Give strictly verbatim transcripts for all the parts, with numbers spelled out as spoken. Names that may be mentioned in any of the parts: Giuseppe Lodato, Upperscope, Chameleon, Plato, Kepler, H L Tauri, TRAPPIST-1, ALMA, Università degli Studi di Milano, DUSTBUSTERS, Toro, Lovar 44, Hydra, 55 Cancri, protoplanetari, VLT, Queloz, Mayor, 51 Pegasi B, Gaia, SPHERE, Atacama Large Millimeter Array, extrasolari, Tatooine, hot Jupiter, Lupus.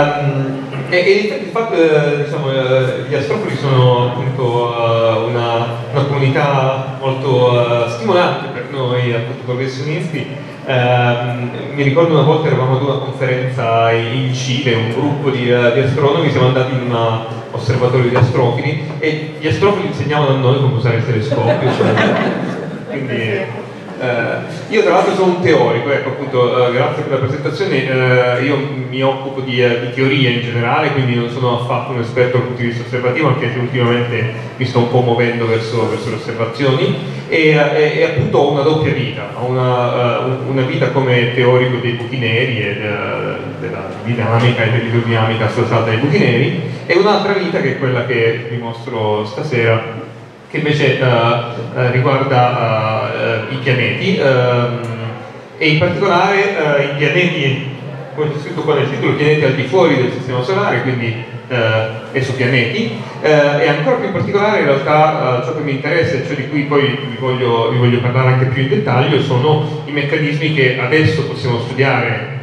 E, e di fatto eh, diciamo, eh, gli astrófori sono appunto eh, una, una comunità molto eh, stimolante per noi appunto professionisti. Eh, mi ricordo una volta eravamo ad una conferenza in Cile, un gruppo di, eh, di astronomi, siamo andati in un osservatorio di astrofili e gli astrofili insegnavano a noi come usare il telescopio. Quindi, eh, Uh, io tra l'altro sono un teorico, ecco, appunto, uh, grazie per la presentazione. Uh, io mi occupo di, uh, di teoria in generale, quindi non sono affatto un esperto dal punto di vista osservativo, anche se ultimamente mi sto un po' muovendo verso, verso le osservazioni e, uh, e, e appunto ho una doppia vita, ho una, uh, una vita come teorico dei buchi neri e della, della dinamica e dell'idrodinamica associata ai buchi neri, e un'altra vita che è quella che vi mostro stasera, che invece uh, uh, riguarda uh, uh, i pianeti uh, e in particolare uh, i pianeti, come c'è scritto qua nel titolo, pianeti al di fuori del sistema solare, quindi uh, esopianeti, uh, e ancora più in particolare in realtà uh, ciò che mi interessa e ciò di cui poi vi voglio, vi voglio parlare anche più in dettaglio sono i meccanismi che adesso possiamo studiare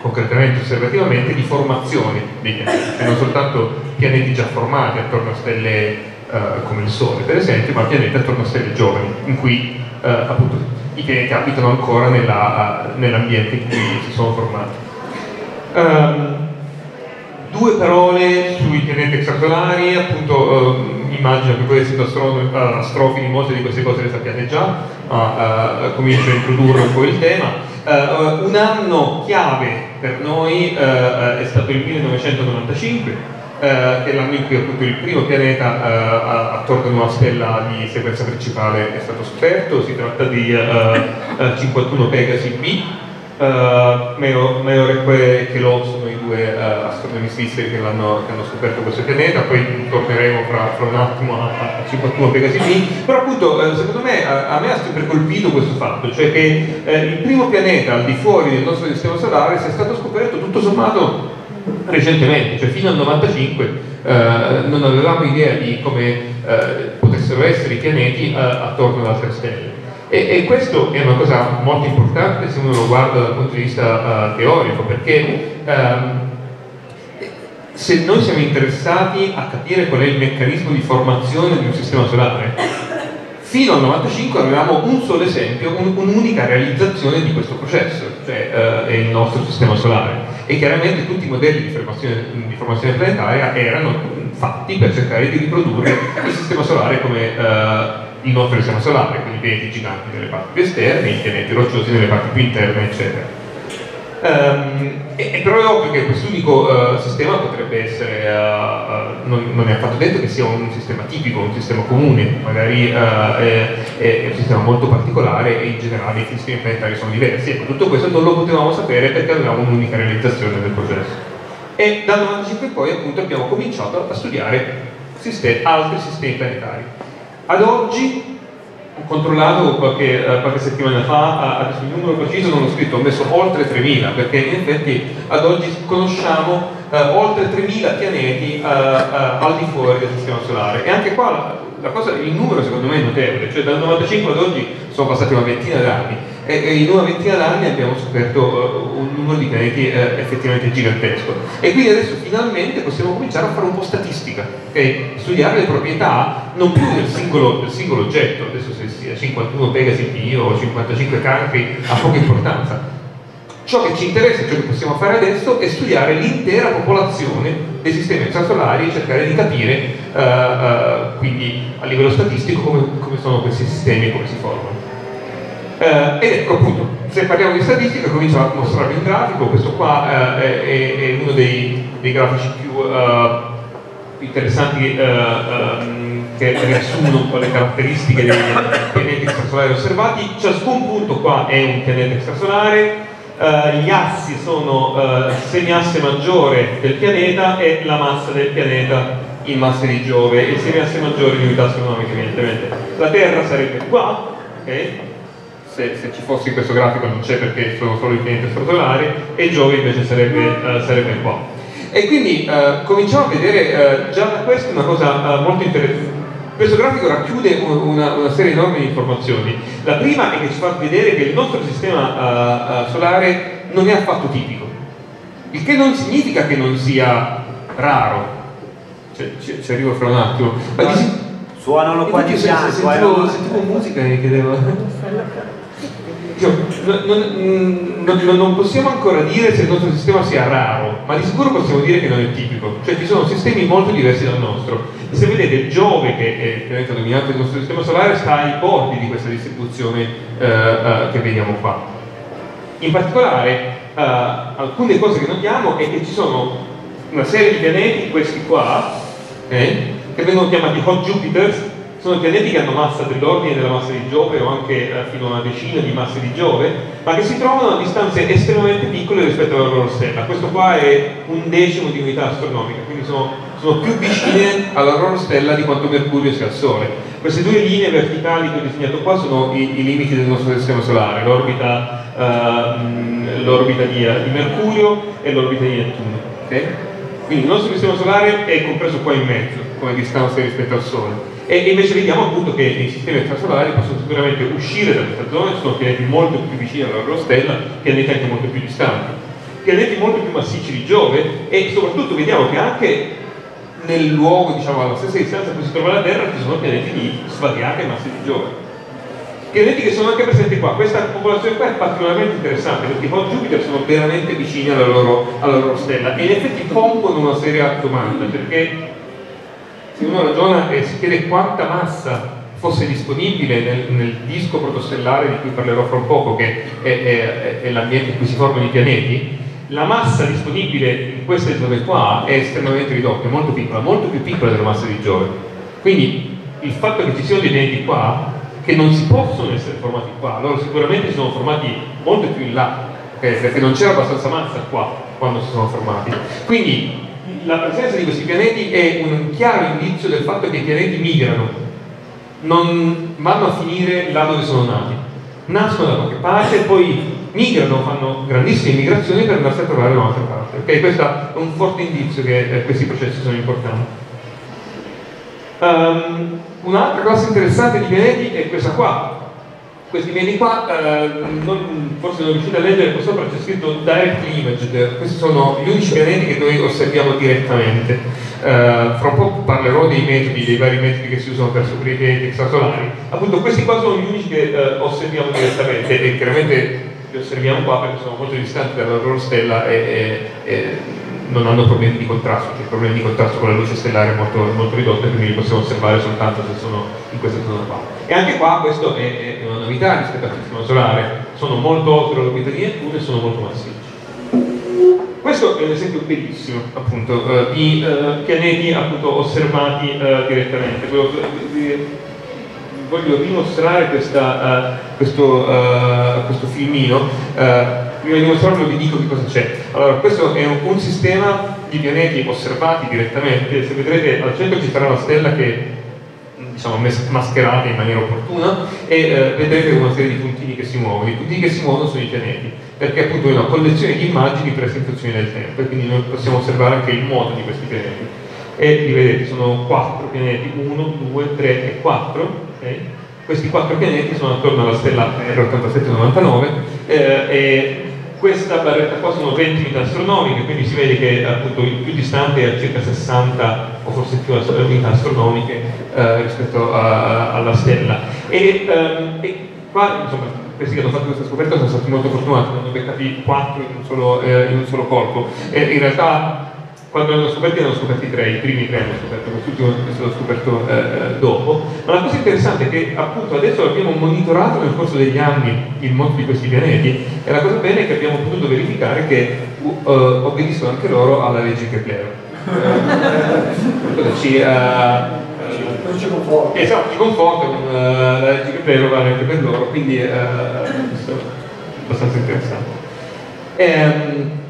concretamente, osservativamente, di formazione dei pianeti, cioè non soltanto pianeti già formati attorno a stelle Uh, come il Sole per esempio, ma pianeti attorno a stelle giovani in cui uh, appunto i pianeti abitano ancora nell'ambiente uh, nell in cui si sono formati. Um, due parole sui pianeti extrasolari, appunto uh, immagino che voi essendo uh, astrofili molte di queste cose le sappiate già, ma uh, uh, comincio a introdurre un po' il tema. Uh, un anno chiave per noi uh, è stato il millenovecentonovantacinque, Uh, che è l'anno in cui appunto il primo pianeta uh, attorno a una stella di sequenza principale è stato scoperto. Si tratta di uh, uh, cinquantuno Pegasi B. uh, Mayor e Queloz sono i due uh, astronomi svizzeri che, che hanno scoperto questo pianeta. Poi torneremo fra, fra un attimo a, a cinquantuno Pegasi B, però appunto uh, secondo me a, a me ha sempre colpito questo fatto, cioè che uh, il primo pianeta al di fuori del nostro sistema solare sia stato scoperto tutto sommato recentemente, cioè fino al novantacinque eh, non avevamo idea di come eh, potessero essere i pianeti eh, attorno ad altre stelle, e, e questo è una cosa molto importante se uno lo guarda dal punto di vista eh, teorico, perché ehm, se noi siamo interessati a capire qual è il meccanismo di formazione di un sistema solare, fino al novantacinque avevamo un solo esempio, un'unica realizzazione di questo processo, cioè eh, è il nostro sistema solare, e chiaramente tutti i modelli di formazione, di formazione planetaria erano fatti per cercare di riprodurre il sistema solare come eh, il nostro sistema solare, quindi i pianeti giganti nelle parti più esterne, i pianeti rocciosi nelle parti più interne, eccetera. Um, e, e però è ovvio che quest'unico uh, sistema potrebbe essere, uh, uh, non, non è affatto detto che sia un sistema tipico, un sistema comune, magari uh, è, è un sistema molto particolare e in generale i sistemi planetari sono diversi. Ecco, tutto questo non lo potevamo sapere perché avevamo un'unica realizzazione del processo. E dal novantacinque in poi appunto abbiamo cominciato a studiare sistemi, altri sistemi planetari. Ad oggi, controllato qualche, qualche settimana fa, adesso il numero preciso non l'ho scritto, ho messo oltre tremila, perché in effetti ad oggi conosciamo eh, oltre tremila pianeti eh, eh, al di fuori del sistema solare, e anche qua la, la cosa, il numero secondo me è notevole, cioè dal novantacinque ad oggi sono passati una ventina d'anni e, e in una ventina d'anni abbiamo scoperto eh, un numero di pianeti eh, effettivamente gigantesco, e quindi adesso finalmente possiamo cominciare a fare un po' statistica e studiare le proprietà non più del singolo, del singolo oggetto. Adesso se sia cinquantuno Pegasi B o cinquantacinque Cancri ha poca importanza, ciò che ci interessa, ciò che possiamo fare adesso è studiare l'intera popolazione dei sistemi extrasolari e cercare di capire uh, uh, quindi a livello statistico come, come sono questi sistemi e come si formano. Uh, ed ecco appunto, se parliamo di statistica comincio a mostrarvi un grafico. Questo qua uh, è, è uno dei, dei grafici più uh, interessanti uh, um, che riassumono un po' le caratteristiche dei pianeti extrasolari osservati. Ciascun punto qua è un pianeta extrasolare, uh, gli assi sono uh, semiasse maggiore del pianeta e la massa del pianeta in masse di Giove, e il semiasse maggiore di unità astronomiche evidentemente. La Terra sarebbe qua, ok? Se, se ci fosse questo grafico non c'è perché sono solo i pianeti extrasolari, e Giove invece sarebbe, uh, sarebbe qua. E quindi uh, cominciamo a vedere uh, già da questo una cosa uh, molto interessante. Questo grafico racchiude una, una serie enorme di informazioni. La prima è che ci fa vedere che il nostro sistema uh, uh, solare non è affatto tipico. il che non significa che non sia raro, ci, ci arrivo fra un attimo, ma no, si... suonano qua di fianco, sentivo, eh, sentivo musica che chiedevo. Non, non, non possiamo ancora dire se il nostro sistema sia raro, ma di sicuro possiamo dire che non è tipico, cioè ci sono sistemi molto diversi dal nostro. E se vedete Giove, che è il pianeta dominante del nostro sistema solare, sta ai bordi di questa distribuzione eh, eh, che vediamo qua. In particolare eh, alcune cose che notiamo è che ci sono una serie di pianeti, questi qua, eh, che vengono chiamati hot Jupiters. Sono pianeti che hanno massa dell'ordine della massa di Giove o anche fino a una decina di masse di Giove, ma che si trovano a distanze estremamente piccole rispetto alla loro stella. Questo qua è un decimo di unità astronomica, quindi sono, sono più vicine alla loro stella di quanto Mercurio sia al Sole. Queste due linee verticali che ho disegnato qua sono i, i limiti del nostro sistema solare, l'orbita uh, l'orbita di, di Mercurio e l'orbita di Nettuno. Okay? Quindi il nostro sistema solare è compreso qua in mezzo, come distanza rispetto al Sole. E invece vediamo appunto che i sistemi extrasolari possono sicuramente uscire da questa zona, sono pianeti molto più vicini alla loro stella, pianeti anche molto più distanti, pianeti molto più massicci di Giove, e soprattutto vediamo che anche nel luogo, diciamo, alla stessa distanza in cui si trova la Terra, ci sono pianeti di svariate masse di Giove. Pianeti che sono anche presenti qua. Questa popolazione qua è particolarmente interessante perché i hot Jupiter sono veramente vicini alla loro, alla loro stella, e in effetti pongono una seria domanda, perché se uno ragiona e si chiede quanta massa fosse disponibile nel, nel disco protostellare di cui parlerò fra un poco, che è, è, è l'ambiente in cui si formano i pianeti, la massa disponibile in queste zone qua è estremamente ridotta, è molto piccola, molto più piccola della massa di Giove. Quindi il fatto che ci siano dei pianeti qua che non si possono essere formati qua, loro sicuramente si sono formati molto più in là, eh, perché non c'era abbastanza massa qua quando si sono formati. Quindi la presenza di questi pianeti è un chiaro indizio del fatto che i pianeti migrano, non vanno a finire là dove sono nati, nascono da qualche parte e poi migrano, fanno grandissime migrazioni per andarsi a trovare da un'altra parte. Okay? Questo è un forte indizio che questi processi sono importanti. Um, un'altra classe interessante di pianeti è questa qua. Questi pianeti qua, eh, non, forse non riuscite a leggere qua sopra, c'è scritto direct imaged. Questi sono gli unici pianeti che noi osserviamo direttamente. Eh, fra un po' parlerò dei metodi, dei vari metodi che si usano per scoprire i pianeti extrasolari. Appunto, questi qua sono gli unici che eh, osserviamo direttamente, e chiaramente li osserviamo qua perché sono molto distanti dalla loro stella e, e, e non hanno problemi di contrasto, cioè problemi di contrasto con la luce stellare molto, molto ridotta, quindi li possiamo osservare soltanto se sono in questa zona qua. E anche qua questo è, è una novità rispetto al sistema solare, sono molto oltre l'orbita di Nettuno e sono molto massicci. Questo è un esempio bellissimo, appunto, eh, di eh, pianeti appunto osservati eh, direttamente. Voglio, vi, voglio dimostrare questa, eh, questo, eh, questo filmino. Eh, prima di dimostrarlo vi dico che cosa c'è. Allora, questo è un, un sistema di pianeti osservati direttamente. Se vedrete al centro ci sarà la stella che, diciamo, mascherate in maniera opportuna, e eh, vedrete una serie di puntini che si muovono. I puntini che si muovono sono i pianeti, perché appunto è una collezione di immagini per situazioni del tempo, e quindi noi possiamo osservare anche il moto di questi pianeti. E li vedete, sono quattro pianeti, uno, due, tre e quattro. Okay? Questi quattro pianeti sono attorno alla stella R ottantasette novantanove, eh, e questa barretta qua sono venti unità astronomiche, quindi si vede che appunto il più distante è a circa sessanta o forse più unità astronomiche eh, rispetto a, alla stella. E, ehm, e qua, insomma, questi che hanno fatto questa scoperta sono stati molto fortunati, ne hanno beccati quattro in un solo, eh, in un solo colpo. E in realtà quando l'hanno scoperti ne hanno scoperti tre, i primi tre hanno scoperto, quest'ultimo è stato scoperto eh, dopo. Ma la cosa interessante è che appunto adesso abbiamo monitorato nel corso degli anni il moto di questi pianeti, e la cosa bella è che abbiamo potuto verificare che uh, obbediscono anche loro alla legge Kepler. Eh, ci, uh, non ci conforta. Esatto, ci conforta con uh, la legge Kepler, vale anche per loro, quindi uh, è abbastanza interessante. Um,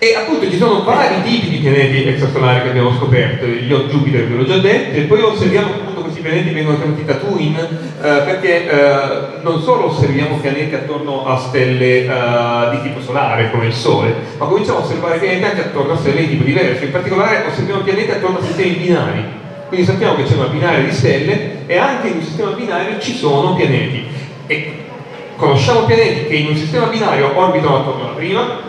E appunto ci sono vari tipi di pianeti extrasolari che abbiamo scoperto. Gli hot Jupiter ve l'ho già detto, e poi osserviamo appunto questi pianeti, vengono chiamati Tatooine, eh, perché eh, non solo osserviamo pianeti attorno a stelle eh, di tipo solare come il Sole, ma cominciamo a osservare pianeti anche attorno a stelle di tipo diverso. In particolare osserviamo pianeti attorno a sistemi binari, quindi sappiamo che c'è una binaria di stelle, e anche in un sistema binario ci sono pianeti, e conosciamo pianeti che in un sistema binario orbitano attorno alla prima,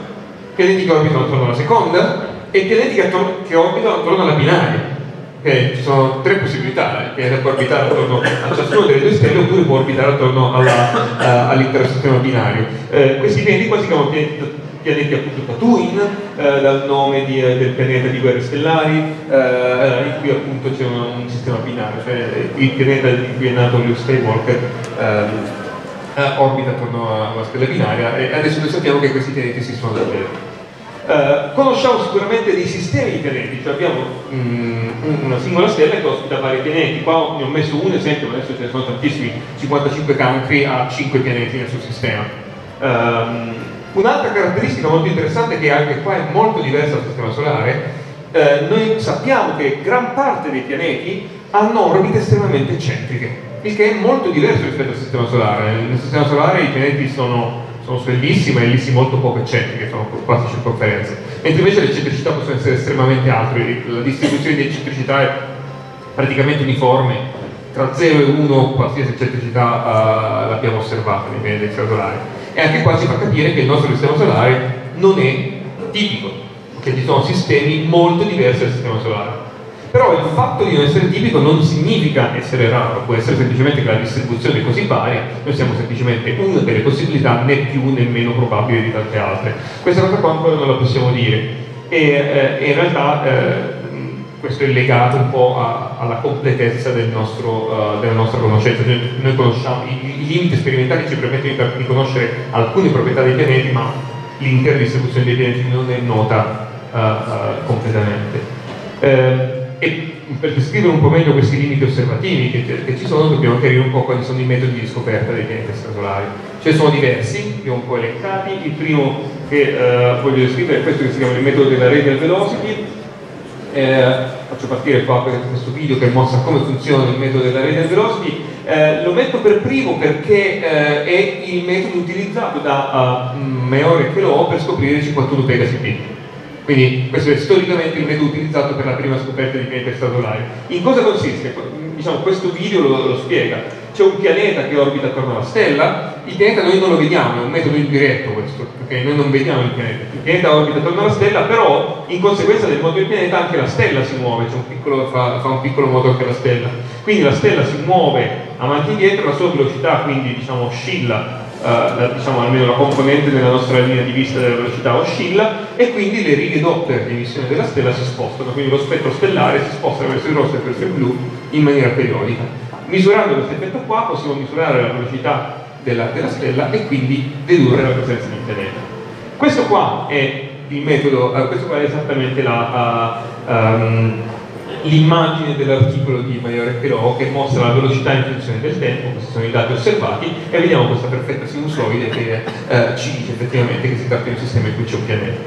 teletiche orbitano attorno alla seconda e teletiche che orbitano attorno alla binaria. Eh, ci sono tre possibilità, che può orbitare attorno a ciascuno delle due stelle oppure può orbitare attorno all'intero sistema binario. Eh, questi pianeti quasi chiamano pianeti pianeti appunto Tatooine, eh, dal nome di, del pianeta di Guerre Stellari, eh, in cui appunto c'è un, un sistema binario, cioè il pianeta in cui è nato lo Skywalker eh, orbita attorno a una stella binaria, e adesso noi sappiamo che questi pianeti si sono davvero. Eh, conosciamo sicuramente dei sistemi di pianeti, cioè abbiamo mh, una singola stella che ospita vari pianeti. Qua ne ho messo un esempio, ma adesso ce ne sono tantissimi. cinquantacinque Cancri ha cinque pianeti nel suo sistema. Eh, Un'altra caratteristica molto interessante, che anche qua è molto diversa dal sistema solare, eh, noi sappiamo che gran parte dei pianeti hanno orbite estremamente eccentriche, il che è molto diverso rispetto al sistema solare. Nel sistema solare i pianeti sono, sono su ellissi, ma ellissi molto poco eccentriche, sono quasi circonferenze, mentre invece le eccentricità possono essere estremamente alte. La distribuzione di eccentricità è praticamente uniforme, tra zero e uno qualsiasi eccentricità eh, l'abbiamo osservata nei pianeti solari. E anche qua ci fa capire che il nostro sistema solare non è tipico, che ci sono sistemi molto diversi dal sistema solare. Però il fatto di non essere tipico non significa essere raro, può essere semplicemente che la distribuzione è così varia, noi siamo semplicemente una delle possibilità, né più né meno probabile di tante altre. Questa cosa qua ancora non la possiamo dire, e eh, in realtà eh, questo è legato un po' a, alla completezza del nostro, uh, della nostra conoscenza. Cioè, noi conosciamo i, i limiti sperimentali, ci permettono di conoscere alcune proprietà dei pianeti, ma l'intera distribuzione dei pianeti non è nota uh, uh, completamente. Eh, e per descrivere un po' meglio questi limiti osservativi che, che ci sono, dobbiamo chiarire un po' quali sono i metodi di scoperta dei pianeti strasolari. Ce ne sono diversi, li ho un po' elencati. Il primo che uh, voglio descrivere è questo, che si chiama il metodo della radial velocity. Eh, faccio partire qua questo video che mostra come funziona il metodo della radial velocity. Eh, lo metto per primo perché eh, è il metodo utilizzato da uh, Mayor e Queloz per scoprire cinquantuno Pegasi B. Quindi questo è storicamente il metodo utilizzato per la prima scoperta di pianeti strasolari. In cosa consiste? Diciamo, questo video lo, lo spiega. C'è un pianeta che orbita attorno alla stella. Il pianeta noi non lo vediamo, è un metodo indiretto questo, perché noi non vediamo il pianeta. Il pianeta orbita attorno alla stella, però in conseguenza del moto del pianeta anche la stella si muove, cioè un piccolo, fa, fa un piccolo moto anche la stella. Quindi la stella si muove avanti e indietro, la sua velocità quindi diciamo oscilla, eh, la, diciamo almeno la componente della nostra linea di vista della velocità oscilla, e quindi le righe Doppler di emissione della stella si spostano, quindi lo spettro stellare si sposta verso il rosso e verso il blu in maniera periodica. Misurando questo effetto qua possiamo misurare la velocità Della, della stella e quindi dedurre la presenza di un pianeta. Questo qua è il metodo, eh, questo qua è esattamente l'immagine um, dell'articolo di Mayor Queloz, che mostra la velocità in funzione del tempo. Questi sono i dati osservati e vediamo questa perfetta sinusoide che eh, ci dice effettivamente che si tratta di un sistema in cui c'è un pianeta.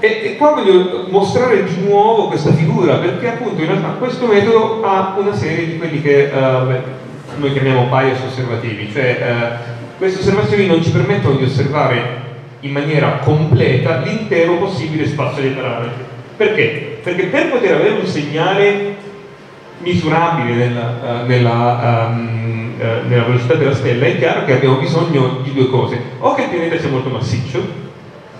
E, e qua voglio mostrare di nuovo questa figura, perché appunto in realtà questo metodo ha una serie di quelli che eh, noi chiamiamo bias osservativi, cioè eh, queste osservazioni non ci permettono di osservare in maniera completa l'intero possibile spazio dei parametri. Perché? Perché per poter avere un segnale misurabile nella, uh, nella, um, uh, nella velocità della stella è chiaro che abbiamo bisogno di due cose: o che il pianeta sia molto massiccio,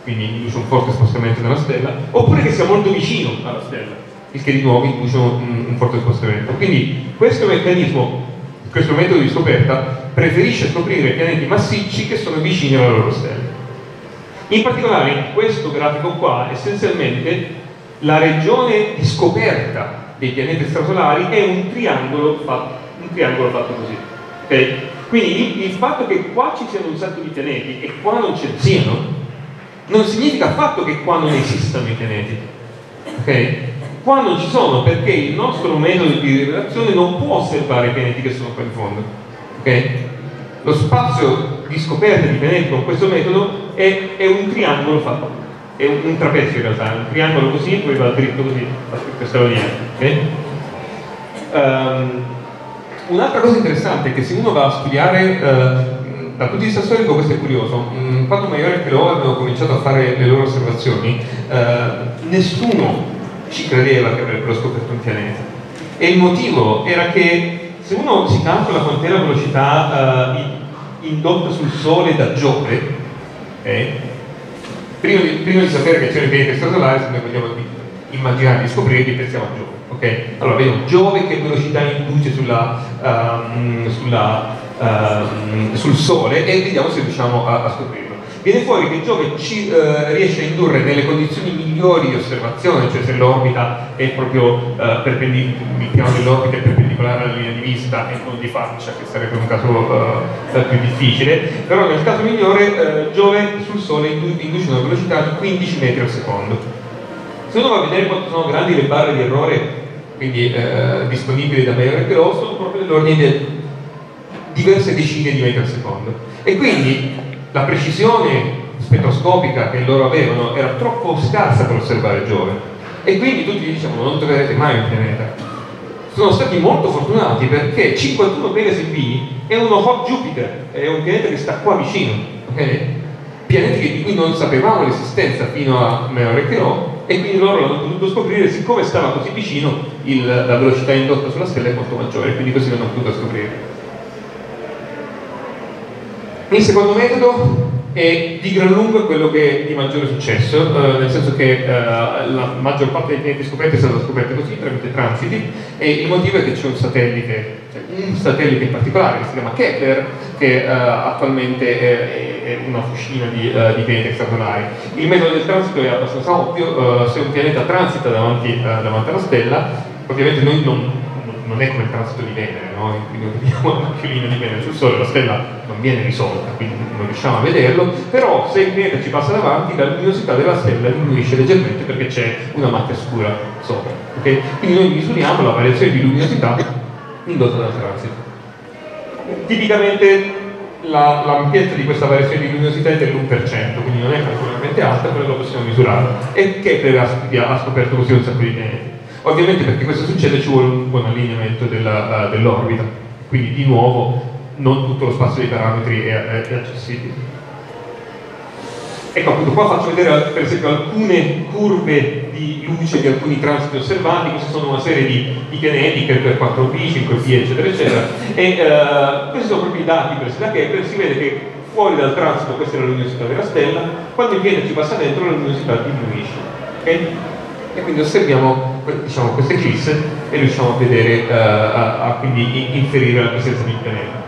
quindi induce un forte spostamento della stella, oppure che sia molto vicino alla stella, il che di nuovo induce un, un forte spostamento. Quindi questo meccanismo, questo metodo di scoperta preferisce scoprire pianeti massicci che sono vicini alla loro stella. In particolare in questo grafico qua essenzialmente la regione di scoperta dei pianeti strasolari è un triangolo fatto, un triangolo fatto così, okay? Quindi il fatto che qua ci siano un sacco di pianeti e qua non ce ne siano non significa affatto che qua non esistano i pianeti, ok? Qua non ci sono, perché il nostro metodo di rivelazione non può osservare i pianeti che sono qua in fondo, ok? Lo spazio di scoperta di pianeti con questo metodo è, è un triangolo fatto, è un, un trapezio in realtà, è un triangolo così, poi va dritto così, questa linea, ok? Um, un'altra cosa interessante è che se uno va a studiare uh, dal punto di vista storico, questo è curioso. Quando Mayor e Queloz hanno cominciato a fare le loro osservazioni, uh, nessuno ci credeva che avrebbero scoperto un pianeta, e il motivo era che se uno si calcola quant'è la velocità uh, indotta sul Sole da Giove, eh, prima di, prima di sapere che c'è il pianeta extrasolare, noi vogliamo immaginare di scoprire che pensiamo a Giove. Okay? Allora vediamo Giove che velocità induce sulla, um, sulla, um, sul Sole, e vediamo se riusciamo a, a scoprirlo. Viene fuori che Giove ci uh, riesce a indurre nelle condizioni migliori di osservazione, cioè se l'orbita è proprio uh, perpendicolare, è perpendicolare alla linea di vista e non di faccia, che sarebbe un caso uh, più difficile, però nel caso migliore uh, Giove sul Sole induce una velocità di quindici metri al secondo. Se uno va a vedere quanto sono grandi le barre di errore, quindi uh, disponibili da Mayor e Queloz, sono proprio dell'ordine di diverse decine di metri al secondo, e quindi la precisione spettroscopica che loro avevano era troppo scarsa per osservare Giove, e quindi tutti diciamo non troverete mai un pianeta. Sono stati molto fortunati, perché cinquantuno Pegasi B è uno hot Jupiter, è un pianeta che sta qua vicino, okay? Pianeti di cui non sapevamo l'esistenza fino a Mayor e Queloz, e quindi loro l'hanno potuto scoprire, siccome stava così vicino il, la velocità indotta sulla stella è molto maggiore, quindi così l'hanno potuto scoprire. Il secondo metodo è di gran lunga quello che è di maggiore successo, eh, nel senso che eh, la maggior parte dei pianeti scoperti è stata scoperta così, tramite transiti, e il motivo è che c'è un satellite, cioè un satellite in particolare che si chiama Kepler, che eh, attualmente è, è una fucina di, uh, di pianeti extrasolari. Il metodo del transito è abbastanza ovvio: uh, se un pianeta transita davanti, uh, davanti alla stella, ovviamente noi non, non è come il transito di Venere, no? Quindi vediamo la chiolina di Venere sul Sole, la stella non viene risolta, quindi non riusciamo a vederlo, però se il pianeta ci passa davanti, la luminosità della stella diminuisce leggermente perché c'è una macchia scura sopra. Okay? Quindi noi misuriamo la variazione di luminosità indotta dal transito. Tipicamente l'ampiezza la di questa variazione di luminosità è dell'uno per cento, quindi non è particolarmente alta, però lo possiamo misurare. E Kepler ha, ha scoperto così un sacco di pianeti. Ovviamente, perché questo succede, ci vuole un buon allineamento dell'orbita, dell quindi di nuovo non tutto lo spazio dei parametri è, è accessibile. Ecco, appunto, qua faccio vedere per esempio alcune curve di luce di alcuni transiti osservati. Queste sono una serie di, di pianeti, Kepler quattro P, cinque P, eccetera, eccetera. E uh, questi sono proprio i dati presi da Kepler. Si vede che fuori dal transito questa è la luminosità della stella, quando il pianeta ci passa dentro la luminosità diminuisce. Okay? E quindi osserviamo, diciamo, queste eclisse e riusciamo a vedere, uh, a, a quindi inferire la presenza di un pianeta.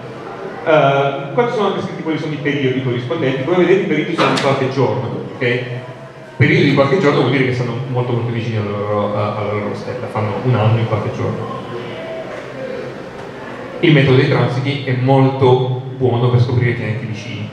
Uh, qua ci sono anche scritti quelli sono i periodi corrispondenti. Come vedete, i periodi sono di qualche giorno, ok? Periodi di qualche giorno vuol dire che stanno molto molto vicini alla loro, alla loro stella, fanno un anno in qualche giorno. Il metodo dei transiti è molto buono per scoprire pianeti vicini.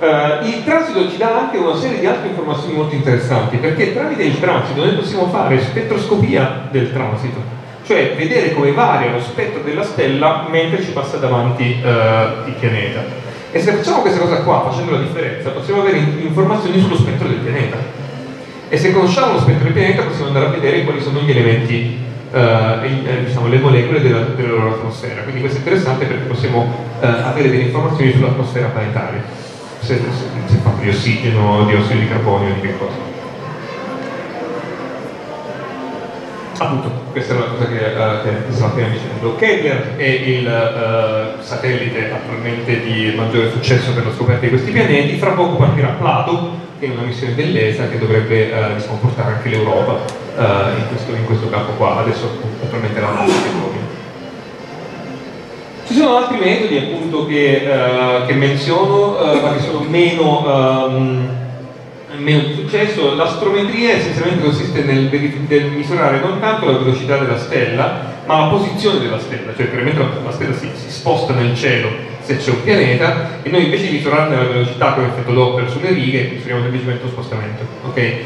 Uh, il transito ci dà anche una serie di altre informazioni molto interessanti, perché tramite il transito noi possiamo fare spettroscopia del transito, cioè vedere come varia lo spettro della stella mentre ci passa davanti uh, il pianeta. E se facciamo questa cosa qua, facendo la differenza, possiamo avere informazioni sullo spettro del pianeta, e se conosciamo lo spettro del pianeta possiamo andare a vedere quali sono gli elementi, Uh, in, diciamo, le molecole della, della loro atmosfera. Quindi questo è interessante perché possiamo uh, avere delle informazioni sull'atmosfera planetaria, se, se, se parla di ossigeno, di ossido di carbonio, di che cosa. Appunto, questa è la cosa che, uh, che stavo appena dicendo. Kepler è il uh, satellite attualmente di maggiore successo per la scoperta di questi pianeti. Fra poco partirà Plato, che è una missione dell'E S A che dovrebbe uh, comportare anche l'Europa uh, in, questo, in questo campo qua. Adesso naturalmente la nostra economia. Ci sono altri metodi, appunto, che, uh, che menziono, uh, ma che sono meno, um, meno di successo. L'astrometria essenzialmente consiste nel, nel misurare non tanto la velocità della stella, ma la posizione della stella, cioè veramente la, la stella si, si sposta nel cielo se c'è un pianeta, e noi invece di misurarne la velocità con effetto Doppler sulle righe misuriamo semplicemente lo spostamento. Okay?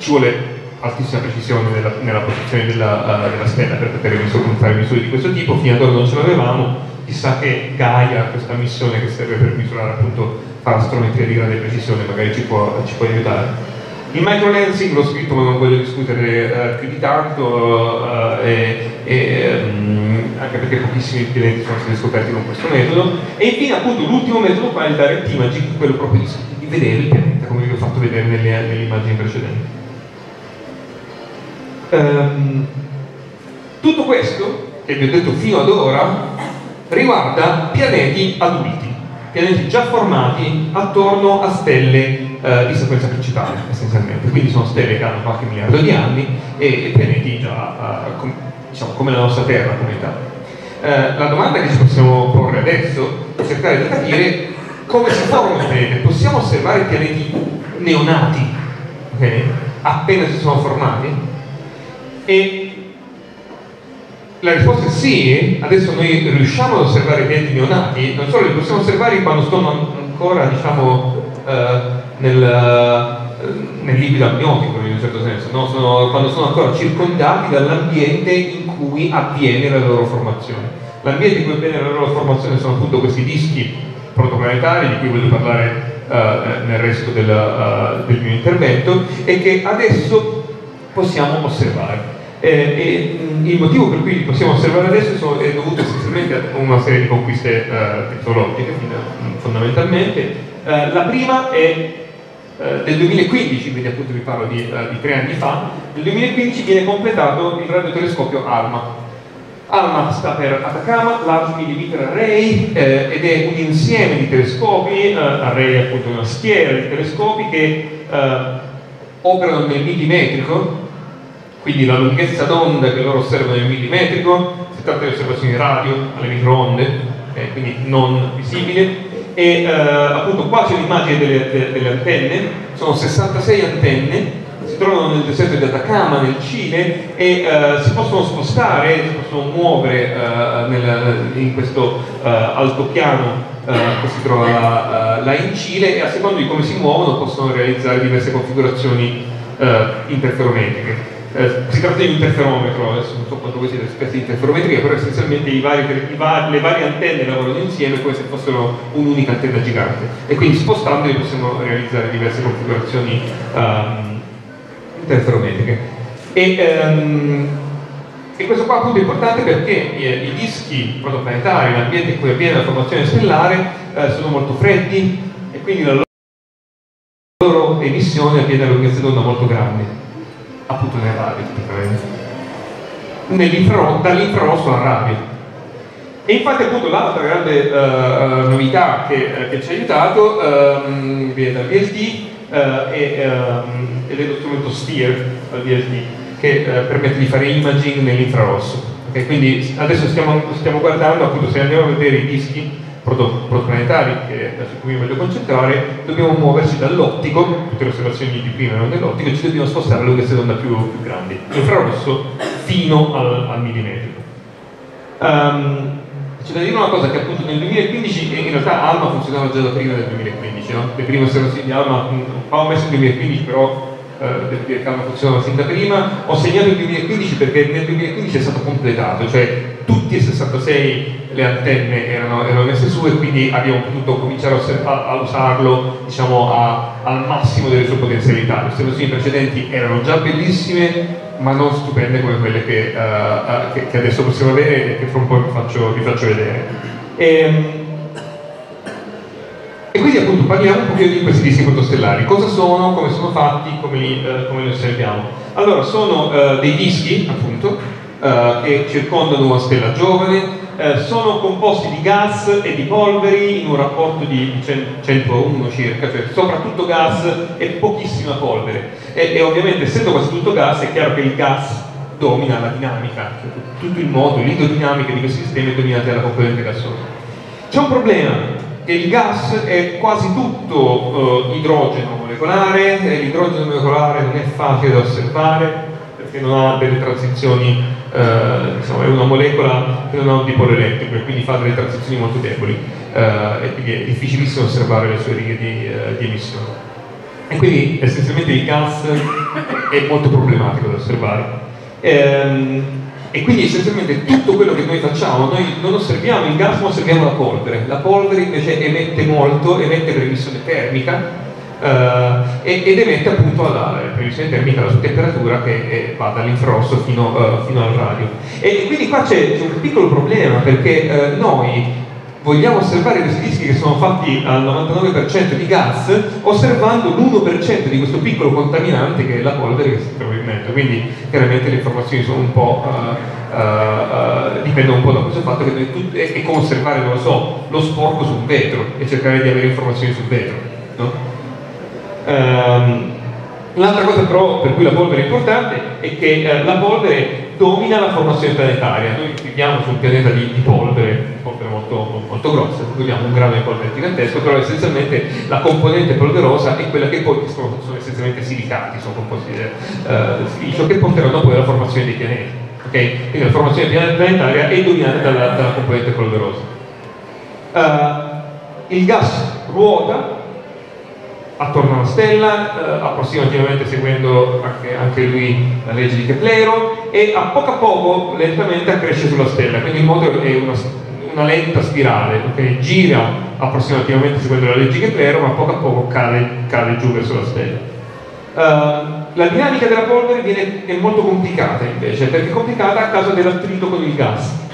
Ci vuole altissima precisione nella, nella posizione della, uh, della stella per poter fare misure di questo tipo. Fino ad ora non ce l'avevamo. Chissà che Gaia, questa missione che serve per misurare, appunto, fare astrometria di grande precisione, magari ci può, ci può aiutare. Il microlensing l'ho scritto ma non voglio discutere uh, più di tanto, uh, e, e, um, anche perché pochissimi pianeti sono stati scoperti con questo metodo. E infine, appunto, l'ultimo metodo qua è il direct imaging, quello proprio di, di vedere il pianeta come vi ho fatto vedere nelle, nelle immagini precedenti. Um, tutto questo che vi ho detto fino ad ora riguarda pianeti adulti, pianeti già formati attorno a stelle eh, di sequenza cricitale essenzialmente, quindi sono stelle che hanno qualche miliardo di anni e pianeti già eh, com diciamo, come la nostra Terra, come l'Italia. Eh, la domanda che ci possiamo porre adesso è cercare di capire come si formano i pianeti. Possiamo osservare pianeti neonati, okay, appena si sono formati? E la risposta è sì. Adesso noi riusciamo ad osservare i pianeti neonati, non solo li possiamo osservare quando sono ancora, diciamo, eh, nel, nel liquido amniotico, in un certo senso, no? Sono, quando sono ancora circondati dall'ambiente in cui avviene la loro formazione. L'ambiente in cui avviene la loro formazione sono appunto questi dischi protoplanetari di cui voglio parlare eh, nel resto del, uh, del mio intervento, e che adesso possiamo osservare. Eh, eh, il motivo per cui li possiamo osservare adesso è dovuto essenzialmente a una serie di conquiste eh, tecnologiche, fondamentalmente. Eh, la prima è eh, del duemilaquindici, quindi appunto vi parlo di, eh, di tre anni fa. Nel duemilaquindici viene completato il radiotelescopio ALMA. ALMA sta per Atacama Large Millimeter Array, eh, ed è un insieme di telescopi, eh, array è appunto una schiera di telescopi che eh, operano nel millimetrico, quindi la lunghezza d'onda che loro osservano è millimetrico, si tratta di osservazioni radio alle microonde, eh, quindi non visibile. E eh, appunto qua c'è l'immagine delle, delle, delle antenne. Sono sessantasei antenne, si trovano nel deserto di Atacama nel Cile, e eh, si possono spostare, si possono muovere eh, nel, in questo eh, altopiano eh, che si trova là, là in Cile, e a seconda di come si muovono possono realizzare diverse configurazioni eh, interferometriche. Eh, si tratta di un interferometro, adesso non so quanto voi siete esperti di interferometria, però essenzialmente i vari, i vari, le varie antenne lavorano insieme come se fossero un'unica antenna gigante, e quindi spostandoli possiamo realizzare diverse configurazioni um, interferometriche. E, um, e questo qua appunto è importante perché i, i dischi protoplanetari, l'ambiente in cui avviene la formazione stellare, eh, sono molto freddi, e quindi la loro emissione avviene a lunghezza d'onda molto grande, appunto nel radio, nell'infrarosso dall'infrarosso al radio. E infatti appunto l'altra grande uh, novità che, che ci ha aiutato um, viene dal V L T, uh, e, um, ed è lo strumento SPHERE al V L T, che uh, permette di fare imaging nell'infrarosso, okay? Quindi adesso stiamo, stiamo guardando appunto, se andiamo a vedere i dischi protoplanetari su cui mi voglio concentrare, dobbiamo muoverci dall'ottico, tutte le osservazioni di prima erano dell'ottico, e ci dobbiamo spostare a lunghezze d'onda più, più grandi, infrarosso fino al, al millimetrico. Um, c'è da dire una cosa, che appunto nel duemilaquindici, in realtà ALMA funzionava già da prima del duemilaquindici, no? Le prime osservazioni di ALMA, ho messo il duemilaquindici, però eh, devo dire che ALMA funzionava sin da prima. Ho segnato il duemilaquindici perché nel duemilaquindici è stato completato, cioè tutti e sessantasei le antenne erano, erano messe su, e quindi abbiamo potuto cominciare a, a usarlo, diciamo, a, al massimo delle sue potenzialità. Le osservazioni precedenti erano già bellissime, ma non stupende come quelle che, uh, che, che adesso possiamo avere, e che fra un po' vi faccio, vi faccio vedere. E, e quindi appunto parliamo un pochino di questi dischi protostellari. Cosa sono, come sono fatti, come li, uh, come li osserviamo? Allora, sono uh, dei dischi, appunto, Uh, che circondano una stella giovane, uh, sono composti di gas e di polveri in un rapporto di cento a uno circa, cioè soprattutto gas e pochissima polvere, e, e ovviamente essendo quasi tutto gas è chiaro che il gas domina la dinamica, cioè tutto il moto, l'idrodinamica di questi sistemi è dominata dalla componente gassosa. C'è un problema, che il gas è quasi tutto uh, idrogeno molecolare, e l'idrogeno molecolare non è facile da osservare perché non ha delle transizioni. Uh, insomma, è una molecola che non ha un dipolo elettrico, e quindi fa delle transizioni molto deboli, uh, e quindi è difficilissimo osservare le sue righe di, uh, di emissione, e quindi essenzialmente il gas è molto problematico da osservare. Um, e quindi essenzialmente tutto quello che noi facciamo, noi non osserviamo il gas ma osserviamo la polvere. La polvere invece emette molto, emette per emissione termica, Uh, ed emette appunto alla previsione termica, alla sua temperatura, che è, va dall'infrarosso fino, uh, fino al radio. E, e quindi qua c'è un piccolo problema, perché uh, noi vogliamo osservare questi dischi che sono fatti al novantanove per cento di gas, osservando l'uno per cento di questo piccolo contaminante che è la polvere che si trova in mezzo. Quindi chiaramente le informazioni sono un po' uh, uh, uh, dipendono un po' da questo fatto, che noi tutto, è, è come osservare, non lo so, lo sporco su un vetro e cercare di avere informazioni sul vetro, no? Um, Un'altra cosa però per cui la polvere è importante è che eh, la polvere domina la formazione planetaria. Noi viviamo su un pianeta di, di polvere, polvere molto, molto grossa, abbiamo un grano di polvere gigantesco, però essenzialmente la componente polverosa è quella che poi sono, sono essenzialmente silicati, sono composti eh, di silicio, che porteranno poi alla formazione dei pianeti. Okay? Quindi la formazione planetaria è dominata dalla, dalla componente polverosa. Uh, il gas ruota attorno alla stella, eh, approssimativamente seguendo anche, anche lui la legge di Kepler, e a poco a poco lentamente accresce sulla stella, quindi il moto è una, una lenta spirale, okay? Gira approssimativamente seguendo la legge di Kepler, ma a poco a poco cade, cade giù verso la stella. Uh, la dinamica della polvere viene, è molto complicata invece, perché è complicata a causa dell'attrito con il gas.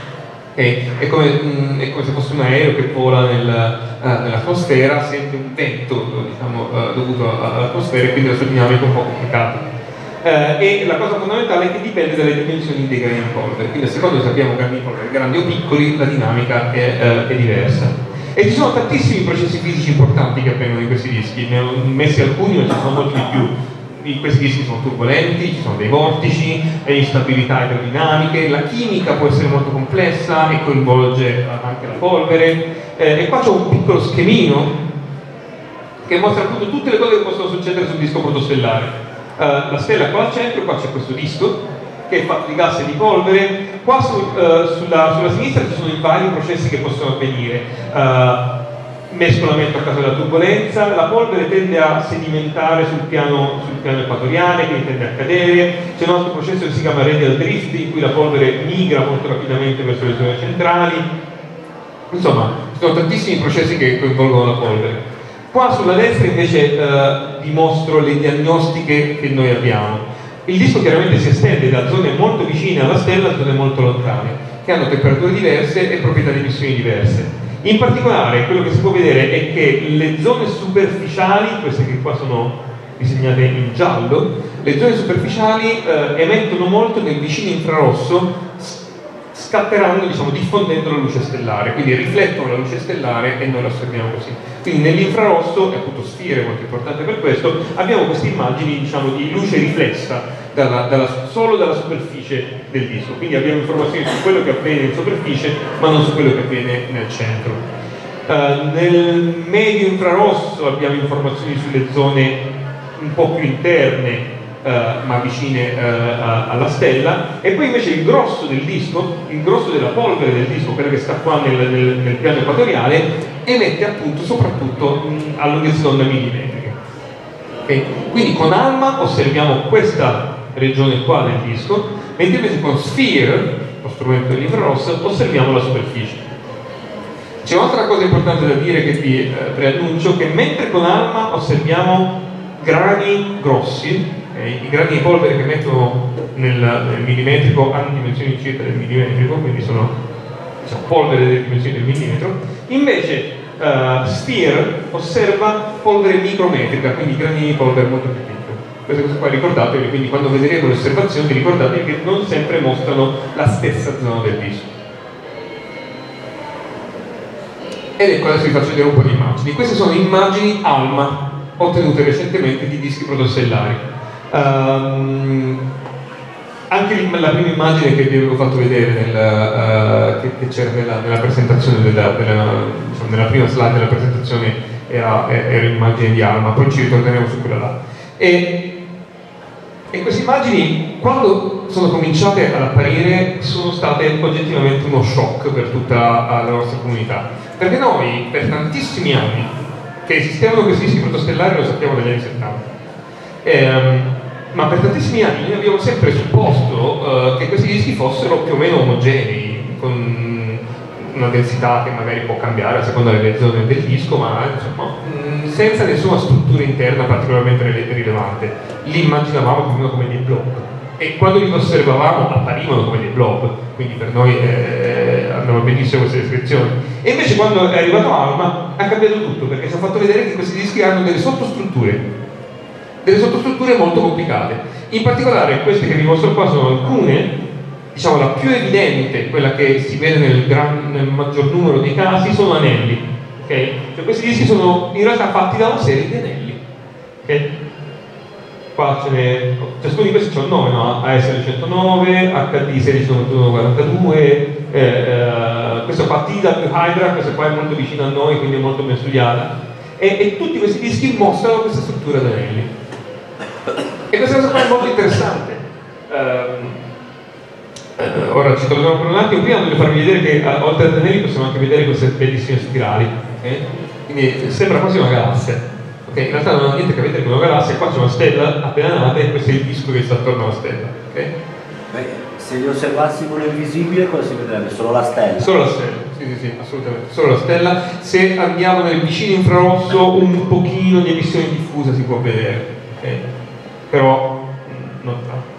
Okay. È, come, mh, è come se fosse un aereo che vola nel, uh, nell'atmosfera, sente un vento diciamo, uh, dovuto all'atmosfera, e quindi la sua dinamica è un po' complicata. Uh, e la cosa fondamentale è che dipende dalle dimensioni dei grani in polvere, quindi a seconda che sappiamo grani in polvere grandi o piccoli, la dinamica è, uh, è diversa. E ci sono tantissimi processi fisici importanti che avvengono in questi dischi, ne ho messi alcuni, ma ci sono molti di più. In questi dischi sono turbolenti, ci sono dei vortici, instabilità idrodinamiche, la chimica può essere molto complessa e coinvolge anche la polvere. Eh, e qua c'è un piccolo schemino che mostra appunto tutte le cose che possono succedere sul disco protostellare. Eh, la stella qua al centro, qua c'è questo disco che è fatto di gas e di polvere, qua su, eh, sulla, sulla sinistra ci sono i vari processi che possono avvenire. Eh, mescolamento a causa della turbolenza, la polvere tende a sedimentare sul piano, sul piano equatoriale, quindi tende a cadere. C'è un altro processo che si chiama radial drift, in cui la polvere migra molto rapidamente verso le zone centrali. Insomma, ci sono tantissimi processi che coinvolgono la polvere. Qua sulla destra invece eh, dimostro le diagnostiche che noi abbiamo. Il disco chiaramente si estende da zone molto vicine alla stella a zone molto lontane, che hanno temperature diverse e proprietà di emissioni diverse. In particolare quello che si può vedere è che le zone superficiali, queste che qua sono disegnate in giallo, le zone superficiali eh, emettono molto del vicino infrarosso, scatterando, diciamo, diffondendo la luce stellare, quindi riflettono la luce stellare e noi la osserviamo così. Quindi nell'infrarosso, e appunto SPHERE è molto importante per questo, abbiamo queste immagini, diciamo, di luce riflessa dalla, dalla, solo dalla superficie del disco, quindi abbiamo informazioni su quello che avviene in superficie ma non su quello che avviene nel centro. Uh, nel medio infrarosso abbiamo informazioni sulle zone un po' più interne, Uh, ma vicine uh, a, alla stella, e poi invece il grosso del disco, il grosso della polvere del disco, quella che sta qua nel, nel, nel piano equatoriale, emette appunto soprattutto mh, a lunghezze d'onda millimetriche. Okay? Quindi con ALMA osserviamo questa regione qua del disco, mentre invece con SPHERE, lo strumento dell'infrarosso, osserviamo la superficie. C'è un'altra cosa importante da dire che vi eh, preannuncio, che mentre con ALMA osserviamo grani grossi, i grani di polvere che mettono nel, nel millimetrico hanno dimensioni circa del millimetrico, quindi sono, diciamo, polvere delle dimensioni del millimetro. Invece uh, SPHERE osserva polvere micrometrica, quindi grani di polvere molto più piccoli. Queste cose qua ricordatevi, quindi quando vedremo le osservazioni ricordatevi che non sempre mostrano la stessa zona del disco. Ed ecco, adesso vi faccio vedere un po' di immagini. Queste sono immagini ALMA ottenute recentemente di dischi protostellari. Um, anche la prima immagine che vi avevo fatto vedere nel, uh, che, che c'era nella, nella presentazione della, della, diciamo, nella prima slide della presentazione era, era immagine di ALMA, poi ci ritorneremo su quella là, e, e queste immagini quando sono cominciate ad apparire sono state oggettivamente uno shock per tutta la nostra comunità, perché noi per tantissimi anni che esistevano questi dischi protostellari lo sappiamo dagli anni settanta. Ehm, Ma per tantissimi anni noi abbiamo sempre supposto uh, che questi dischi fossero più o meno omogenei, con una densità che magari può cambiare a seconda delle zone del disco, ma insomma, mh, senza nessuna struttura interna particolarmente rilevante. Li immaginavamo più o meno come dei blob, e quando li osservavamo apparivano come dei blob, quindi per noi eh, andavano benissimo queste descrizioni. E invece quando è arrivato ALMA ha cambiato tutto, perché ci ha fatto vedere che questi dischi hanno delle sottostrutture, delle sottostrutture molto complicate. In particolare queste che vi mostro qua sono alcune, diciamo la più evidente, quella che si vede nel, gran, nel maggior numero dei casi, sono anelli. Okay? Cioè, questi dischi sono in realtà fatti da una serie di anelli, che qua ce ne, ciascuno di questi c'ha un nome, no? A S centonove, H D sedici novantuno quarantadue, eh, eh, questa partita più Hydra, questa qua è molto vicina a noi, quindi è molto ben studiata, e, e tutti questi dischi mostrano questa struttura ad anelli, e questa cosa qua è molto interessante. Um, Ora ci torniamo per un attimo. Prima voglio farvi vedere che a, oltre ad anelli possiamo anche vedere queste bellissime spirali. Okay? Quindi sembra quasi una galassia. Okay? In realtà non ha niente a che vedere con una galassia. Qua c'è una stella appena nata e questo è il disco che sta attorno alla stella. Okay? Beh, se li osservassimo nell'invisibile, cosa si vedrebbe? Solo la stella? Solo la stella, sì, sì, sì, assolutamente. Solo la stella. Se andiamo nel vicino infrarosso, un pochino di emissione diffusa si può vedere. Okay? Però non tanto.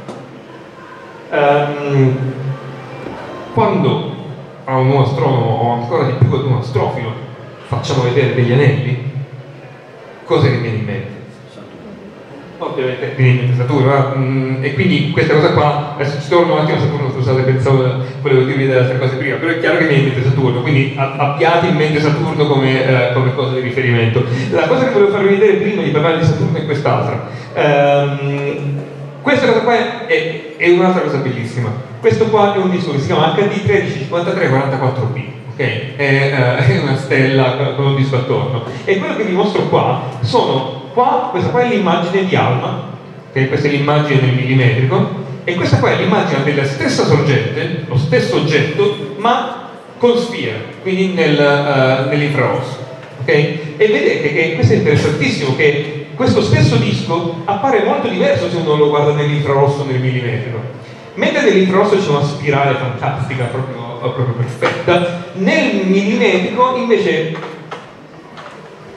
Um, quando a un astronomo o ancora di più ad un astrofilo facciamo vedere degli anelli, cosa che viene in mente? Ovviamente viene in mente Saturno, mm, e quindi questa cosa qua, adesso ci torno un attimo a Saturno, scusate, pensavo, volevo dirvi delle altre cose prima, però è chiaro che viene in mente Saturno, quindi abbiate in mente Saturno come, eh, come cosa di riferimento. La cosa che volevo farvi vedere prima di parlare di Saturno è quest'altra. Um, Questa cosa qua è, è un'altra cosa bellissima. Questo qua è un disco che si chiama H D tredici cinquantatré quarantaquattro P, okay? È, uh, è una stella con un disco attorno. E quello che vi mostro qua sono qua, questa qua è l'immagine di Alma, okay? Questa è l'immagine del millimetrico, e questa qua è l'immagine della stessa sorgente, lo stesso oggetto, ma con sfiera, quindi nel, uh, nell'infrarosso. Okay? E vedete che questo è interessantissimo, che questo stesso disco appare molto diverso se uno lo guarda nell'infrarosso o nel millimetrico. Mentre nell'infrarosso c'è una spirale fantastica, proprio, proprio perfetta, nel millimetrico invece,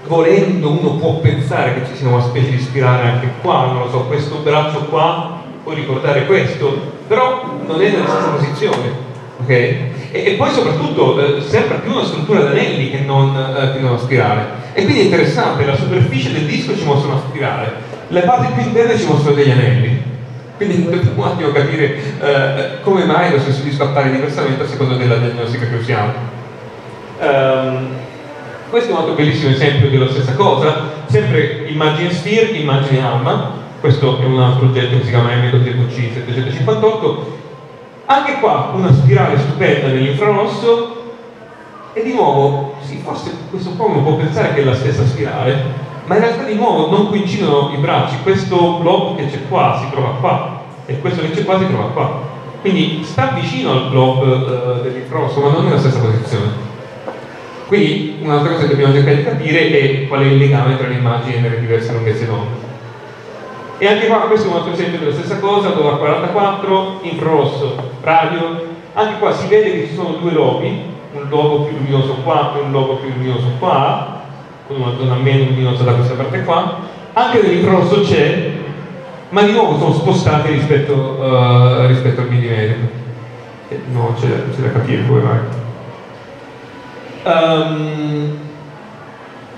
volendo, uno può pensare che ci sia una specie di spirale anche qua, non lo so, questo braccio qua può ricordare questo, però non è nella stessa posizione. Okay? E, e poi soprattutto eh, sembra più una struttura ad anelli che non, eh, che non una spirale, e quindi è interessante, la superficie del disco ci mostra una spirale, le parti più interne ci mostrano degli anelli, quindi dobbiamo un attimo capire eh, come mai lo stesso disco appare diversamente a seconda della diagnostica che usiamo. Um, questo è un altro bellissimo esempio della stessa cosa, sempre immagine SPHERE, immagine ALMA. Questo è un altro oggetto che si chiama M W C settecentocinquantotto. Anche qua una spirale stupenda nell'infrarosso, e di nuovo, sì, forse questo qua uno può pensare che è la stessa spirale, ma in realtà di nuovo non coincidono i bracci, questo blob che c'è qua si trova qua e questo che c'è qua si trova qua, quindi sta vicino al blob eh, dell'infrarosso, ma non nella stessa posizione. Quindi un'altra cosa che dobbiamo cercare di capire è qual è il legame tra le immagini nelle diverse lunghezze d'onda. E anche qua questo è un altro esempio della stessa cosa, Lovar quarantaquattro, infrarosso, radio. Anche qua si vede che ci sono due lobi, un lobo più luminoso qua e un lobo più luminoso qua, con una zona meno luminosa da questa parte qua. Anche nell'infrarosso c'è, ma di nuovo sono spostati rispetto, uh, rispetto al millimetro. Eh, no, c'è da capire come mai. Um,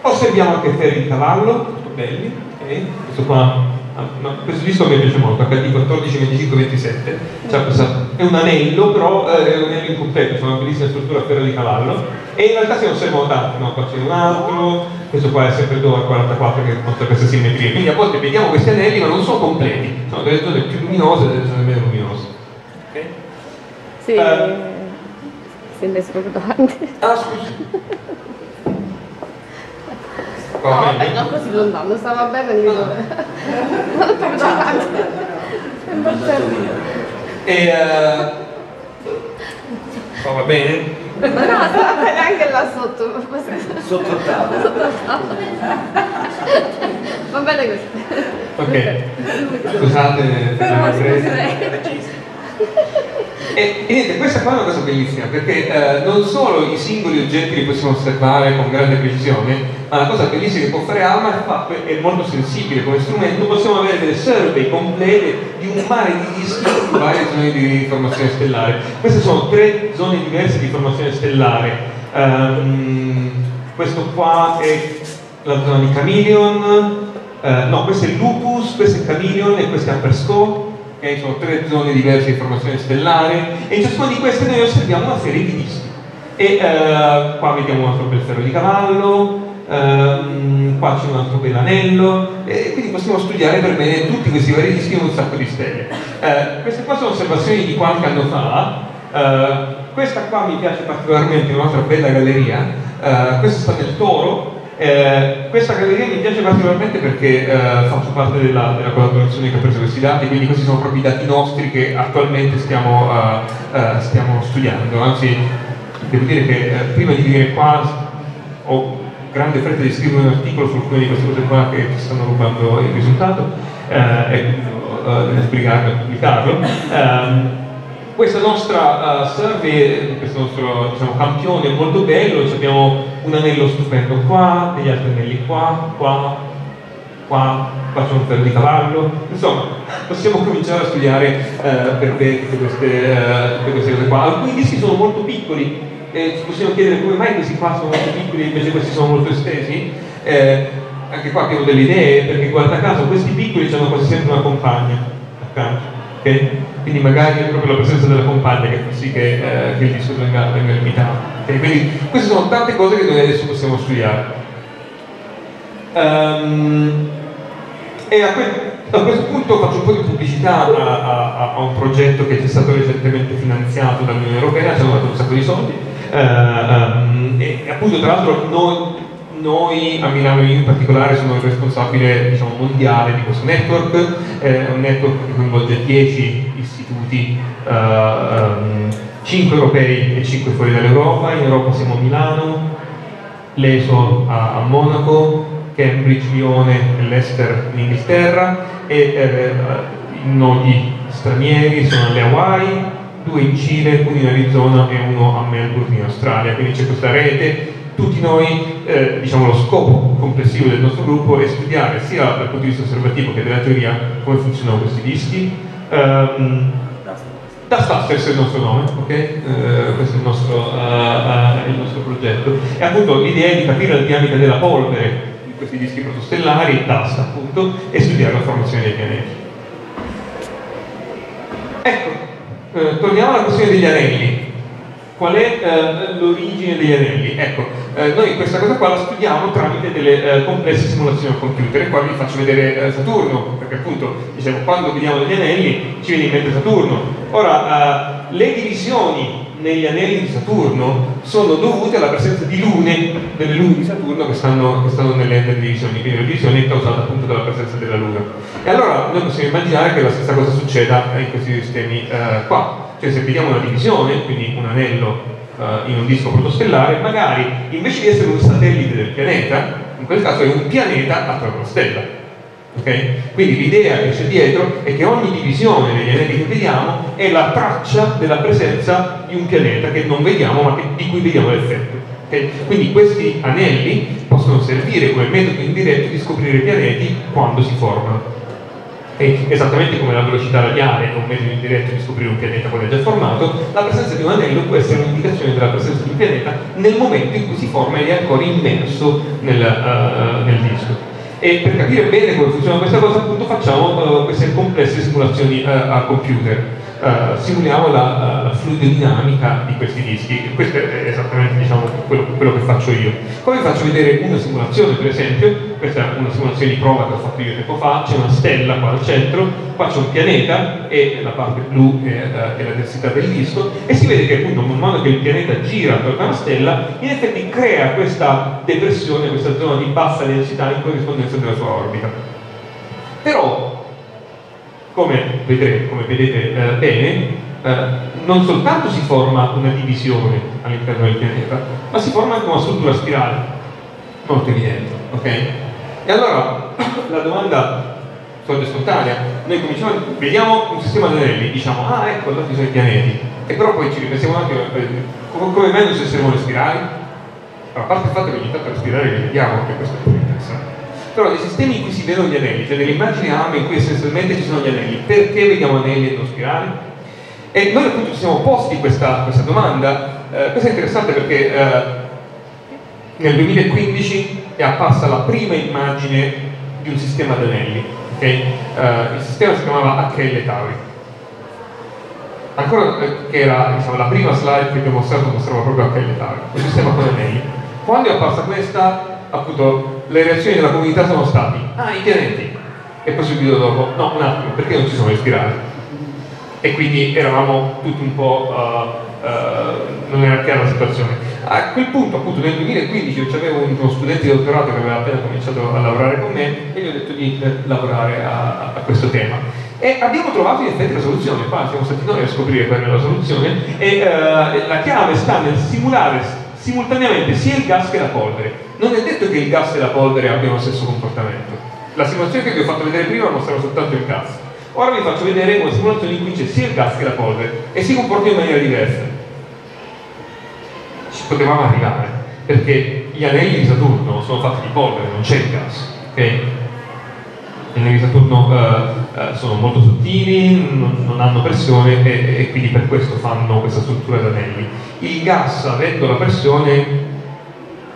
osserviamo anche ferri di cavallo, molto belli, okay. Questo qua. Ma questo disco mi piace molto, H D quattordici venticinque ventisette, cioè, è un anello, però è un anello incompleto, c'è una bellissima struttura a ferro di cavallo, e in realtà se ne osservano tanti, no? Qua c'è un altro, questo qua è sempre Lovar quarantaquattro che mostra questa simmetria, quindi a volte vediamo questi anelli ma non sono completi, sono delle zone più luminose e delle zone meno luminose. Okay? Sì, eh. sembra scordante. Ah, scusa. No, eh, non così lontano, stava bene di vedere. Non perdonate. E uh, va bene? Ma no, stava bene anche là sotto. Sotto il tavolo. Sotto il tavolo. Va bene così. Ok. Scusate, ma E, e niente, questa qua è una cosa bellissima, perché eh, non solo i singoli oggetti li possiamo osservare con grande precisione, ma la cosa bellissima che può fare ALMA è, è molto sensibile come strumento, possiamo avere delle survey complete di un mare di dischi in varie zone di formazione stellare. Queste sono tre zone diverse di formazione stellare. Um, questo qua è la zona di Chameleon, uh, no, questo è Lupus, questo è Chameleon e questo è Upperscope. Okay, sono tre zone diverse di formazione stellare, e in ciascuna di queste noi osserviamo una serie di dischi. E uh, qua vediamo un altro bel ferro di cavallo, ehm, qua c'è un altro bell'anello, e quindi possiamo studiare per bene tutti questi vari dischi con un sacco di stelle. Eh, queste qua sono osservazioni di qualche anno fa. Eh, questa qua mi piace particolarmente, è un'altra bella galleria. Eh, questa sta nel Toro. Eh, questa galleria mi piace particolarmente perché eh, faccio parte della, della collaborazione che ha preso questi dati, quindi questi sono proprio i dati nostri che attualmente stiamo, uh, uh, stiamo studiando. Anzi, devo dire che eh, prima di venire qua ho grande fretta di scrivere un articolo su alcune di queste cose qua che ci stanno rubando il risultato, eh, e uh, spiegarlo e pubblicarlo. Um, Questa nostra uh, survey, questo nostro diciamo, campione è molto bello, abbiamo un anello stupendo qua, degli altri anelli qua, qua, qua, qua c'è un ferro di cavallo, insomma possiamo cominciare a studiare uh, per tutte queste, uh, queste cose qua. Alcuni dischi sono molto piccoli, eh, ci possiamo chiedere come mai questi qua sono molto piccoli e invece questi sono molto estesi. Eh, anche qua abbiamo delle idee, perché guarda caso questi piccoli hanno quasi sempre una compagna accanto. Okay? Quindi magari è proprio la presenza della compagna che fa sì che, eh, che il disco venga limitato. Okay? Quindi queste sono tante cose che noi adesso possiamo studiare. Um, e a, que a questo punto faccio un po' di pubblicità a, a, a un progetto che è stato recentemente finanziato dall'Unione Europea, ci hanno dato un sacco di soldi. Uh, um, e appunto tra l'altro noi... Noi a Milano in particolare sono il responsabile diciamo, mondiale di questo network, è eh, un network che coinvolge dieci istituti, eh, um, cinque europei e cinque fuori dall'Europa. In Europa siamo a Milano, l'E S O a, a Monaco, Cambridge, Lione e Leicester in Inghilterra, e eh, i nodi stranieri sono le Hawaii, due in Cile, uno in Arizona e uno a Melbourne in Australia, quindi c'è questa rete. Tutti noi, eh, diciamo, lo scopo complessivo del nostro gruppo è studiare sia dal punto di vista osservativo che della teoria come funzionano questi dischi. Um, DUSTBUSTERS è il nostro nome, ok? Uh, questo è il nostro, uh, uh, il nostro progetto. E appunto l'idea è di capire la dinamica della polvere di questi dischi protostellari, dust appunto, e studiare la formazione dei pianeti. Ecco, eh, torniamo alla questione degli anelli. Qual è eh, l'origine degli anelli? Ecco, eh, noi questa cosa qua la studiamo tramite delle eh, complesse simulazioni al computer, e qua vi faccio vedere eh, Saturno, perché appunto, diciamo, quando vediamo degli anelli ci viene in mente Saturno. Ora, eh, le divisioni negli anelli di Saturno sono dovute alla presenza di lune, delle lune di Saturno che stanno, che stanno nelle, nelle divisioni, quindi la divisione è causata appunto dalla presenza della luna. E allora noi possiamo immaginare che la stessa cosa succeda in questi sistemi eh, qua. Cioè se vediamo una divisione, quindi un anello uh, in un disco protostellare, magari invece di essere un satellite del pianeta, in quel caso è un pianeta attorno alla stella. Okay? Quindi l'idea che c'è dietro è che ogni divisione degli anelli che vediamo è la traccia della presenza di un pianeta che non vediamo ma che, di cui vediamo l'effetto. Okay? Quindi questi anelli possono servire come metodo indiretto di scoprire i pianeti quando si formano. Esattamente come la velocità radiale è un metodo indiretto di scoprire un pianeta quando è già formato, la presenza di un anello può essere un'indicazione della presenza di un pianeta nel momento in cui si forma ed è ancora immerso nel, uh, nel disco. E per capire bene come funziona questa cosa appunto facciamo uh, queste complesse simulazioni uh, al computer. Uh, simuliamo la, uh, la fluidodinamica di questi dischi. Questo è esattamente diciamo, quello, quello che faccio io. Poi vi faccio vedere una simulazione, per esempio. Questa è una simulazione di prova che ho fatto io tempo fa. C'è una stella qua al centro, qua c'è un pianeta e la parte blu è, uh, è la densità del disco, e si vede che appunto man mano che il pianeta gira attorno alla stella in effetti crea questa depressione, questa zona di bassa densità in corrispondenza della sua orbita. Però Come, vedrete, come vedete eh, bene, eh, non soltanto si forma una divisione all'interno del pianeta, ma si forma anche una struttura spirale molto evidente. Okay? E allora la domanda sorge spontanea: noi cominciamo, vediamo un sistema di anelli, diciamo ah ecco là ci sono i pianeti, e però poi ci ripensiamo anche eh, come mai non ci sono le spirali? Allora, a parte il fatto che ogni tanto le spirali le vediamo, anche questo è molto interessante. Però dei sistemi in cui si vedono gli anelli, cioè delle immagini A M in cui essenzialmente ci sono gli anelli, perché vediamo anelli e non spirali? E noi appunto ci siamo posti questa, questa domanda. Eh, questa è interessante perché eh, nel duemilaquindici è apparsa la prima immagine di un sistema ad anelli. Okay? Eh, il sistema si chiamava H L Tauri. Ancora eh, che era diciamo, la prima slide che vi ho mostrato mostrava proprio H L Tauri, un sistema con anelli. Quando è apparsa questa appunto le reazioni della comunità sono stati ah, i pianeti, e poi subito dopo no, un attimo, perché non ci sono le spirali? E quindi eravamo tutti un po' uh, uh, non era chiara la situazione. A quel punto, appunto, nel duemilaquindici io avevo uno studente di dottorato che aveva appena cominciato a lavorare con me e gli ho detto di lavorare a, a questo tema, e abbiamo trovato in effetti la soluzione. Infatti siamo stati noi a scoprire qual era la soluzione, e uh, la chiave sta nel simulare simultaneamente sia il gas che la polvere. Non è detto che il gas e la polvere abbiano lo stesso comportamento. La simulazione che vi ho fatto vedere prima mostrava soltanto il gas, ora vi faccio vedere una simulazione in cui c'è sia il gas che la polvere e si comportano in maniera diversa. Ci potevamo arrivare, perché gli anelli di Saturno sono fatti di polvere, non c'è il gas, okay? Gli anelli di Saturno uh, uh, sono molto sottili, non, non hanno pressione, e, e quindi per questo fanno questa struttura di anelli. Il gas, avendo la pressione,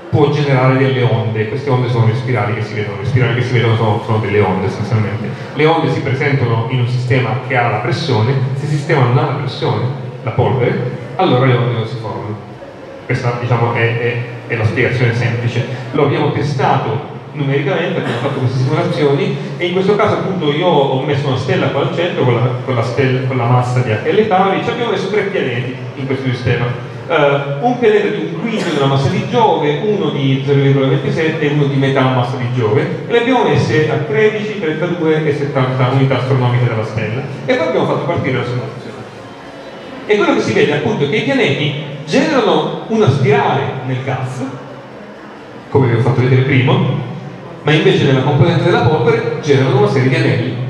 può generare delle onde. Queste onde sono le spirali che si vedono. Le spirali che si vedono sono, sono delle onde, sostanzialmente. Le onde si presentano in un sistema che ha la pressione. Se il sistema non ha la pressione, la polvere, allora le onde non si formano. Questa, diciamo, è, è, è la spiegazione semplice. Lo abbiamo testato numericamente, abbiamo fatto queste simulazioni, e in questo caso appunto io ho messo una stella qua al centro con la, con la, stella, con la massa di H L Tauri. Ci abbiamo messo tre pianeti in questo sistema. Uh, un pianeta di un quinto della massa di Giove, uno di zero virgola ventisette e uno di metà la massa di Giove, e le abbiamo messe a tredici, trentadue e settanta unità astronomiche della stella, e poi abbiamo fatto partire la simulazione. E quello che si vede appunto è che i pianeti generano una spirale nel gas, come vi ho fatto vedere prima, ma invece nella componente della polvere generano una serie di anelli.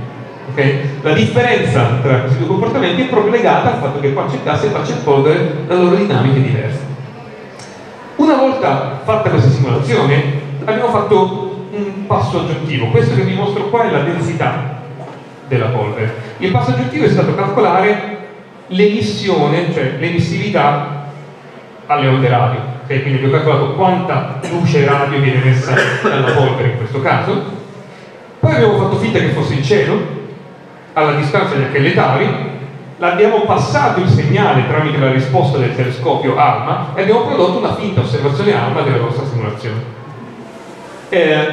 Okay? La differenza tra questi due comportamenti è proprio legata al fatto che qua c'è gas e qua c'è polvere, la loro dinamica è diversa. Una volta fatta questa simulazione, abbiamo fatto un passo aggiuntivo. Questo che vi mostro qua è la densità della polvere. Il passo aggiuntivo è stato calcolare l'emissione, cioè l'emissività alle onde radio. Okay? Quindi abbiamo calcolato quanta luce radio viene emessa dalla polvere in questo caso. Poi abbiamo fatto finta che fosse il cielo, alla distanza di H L Tauri, l'abbiamo passato il segnale tramite la risposta del telescopio ALMA e abbiamo prodotto una finta osservazione ALMA della nostra simulazione. Eh,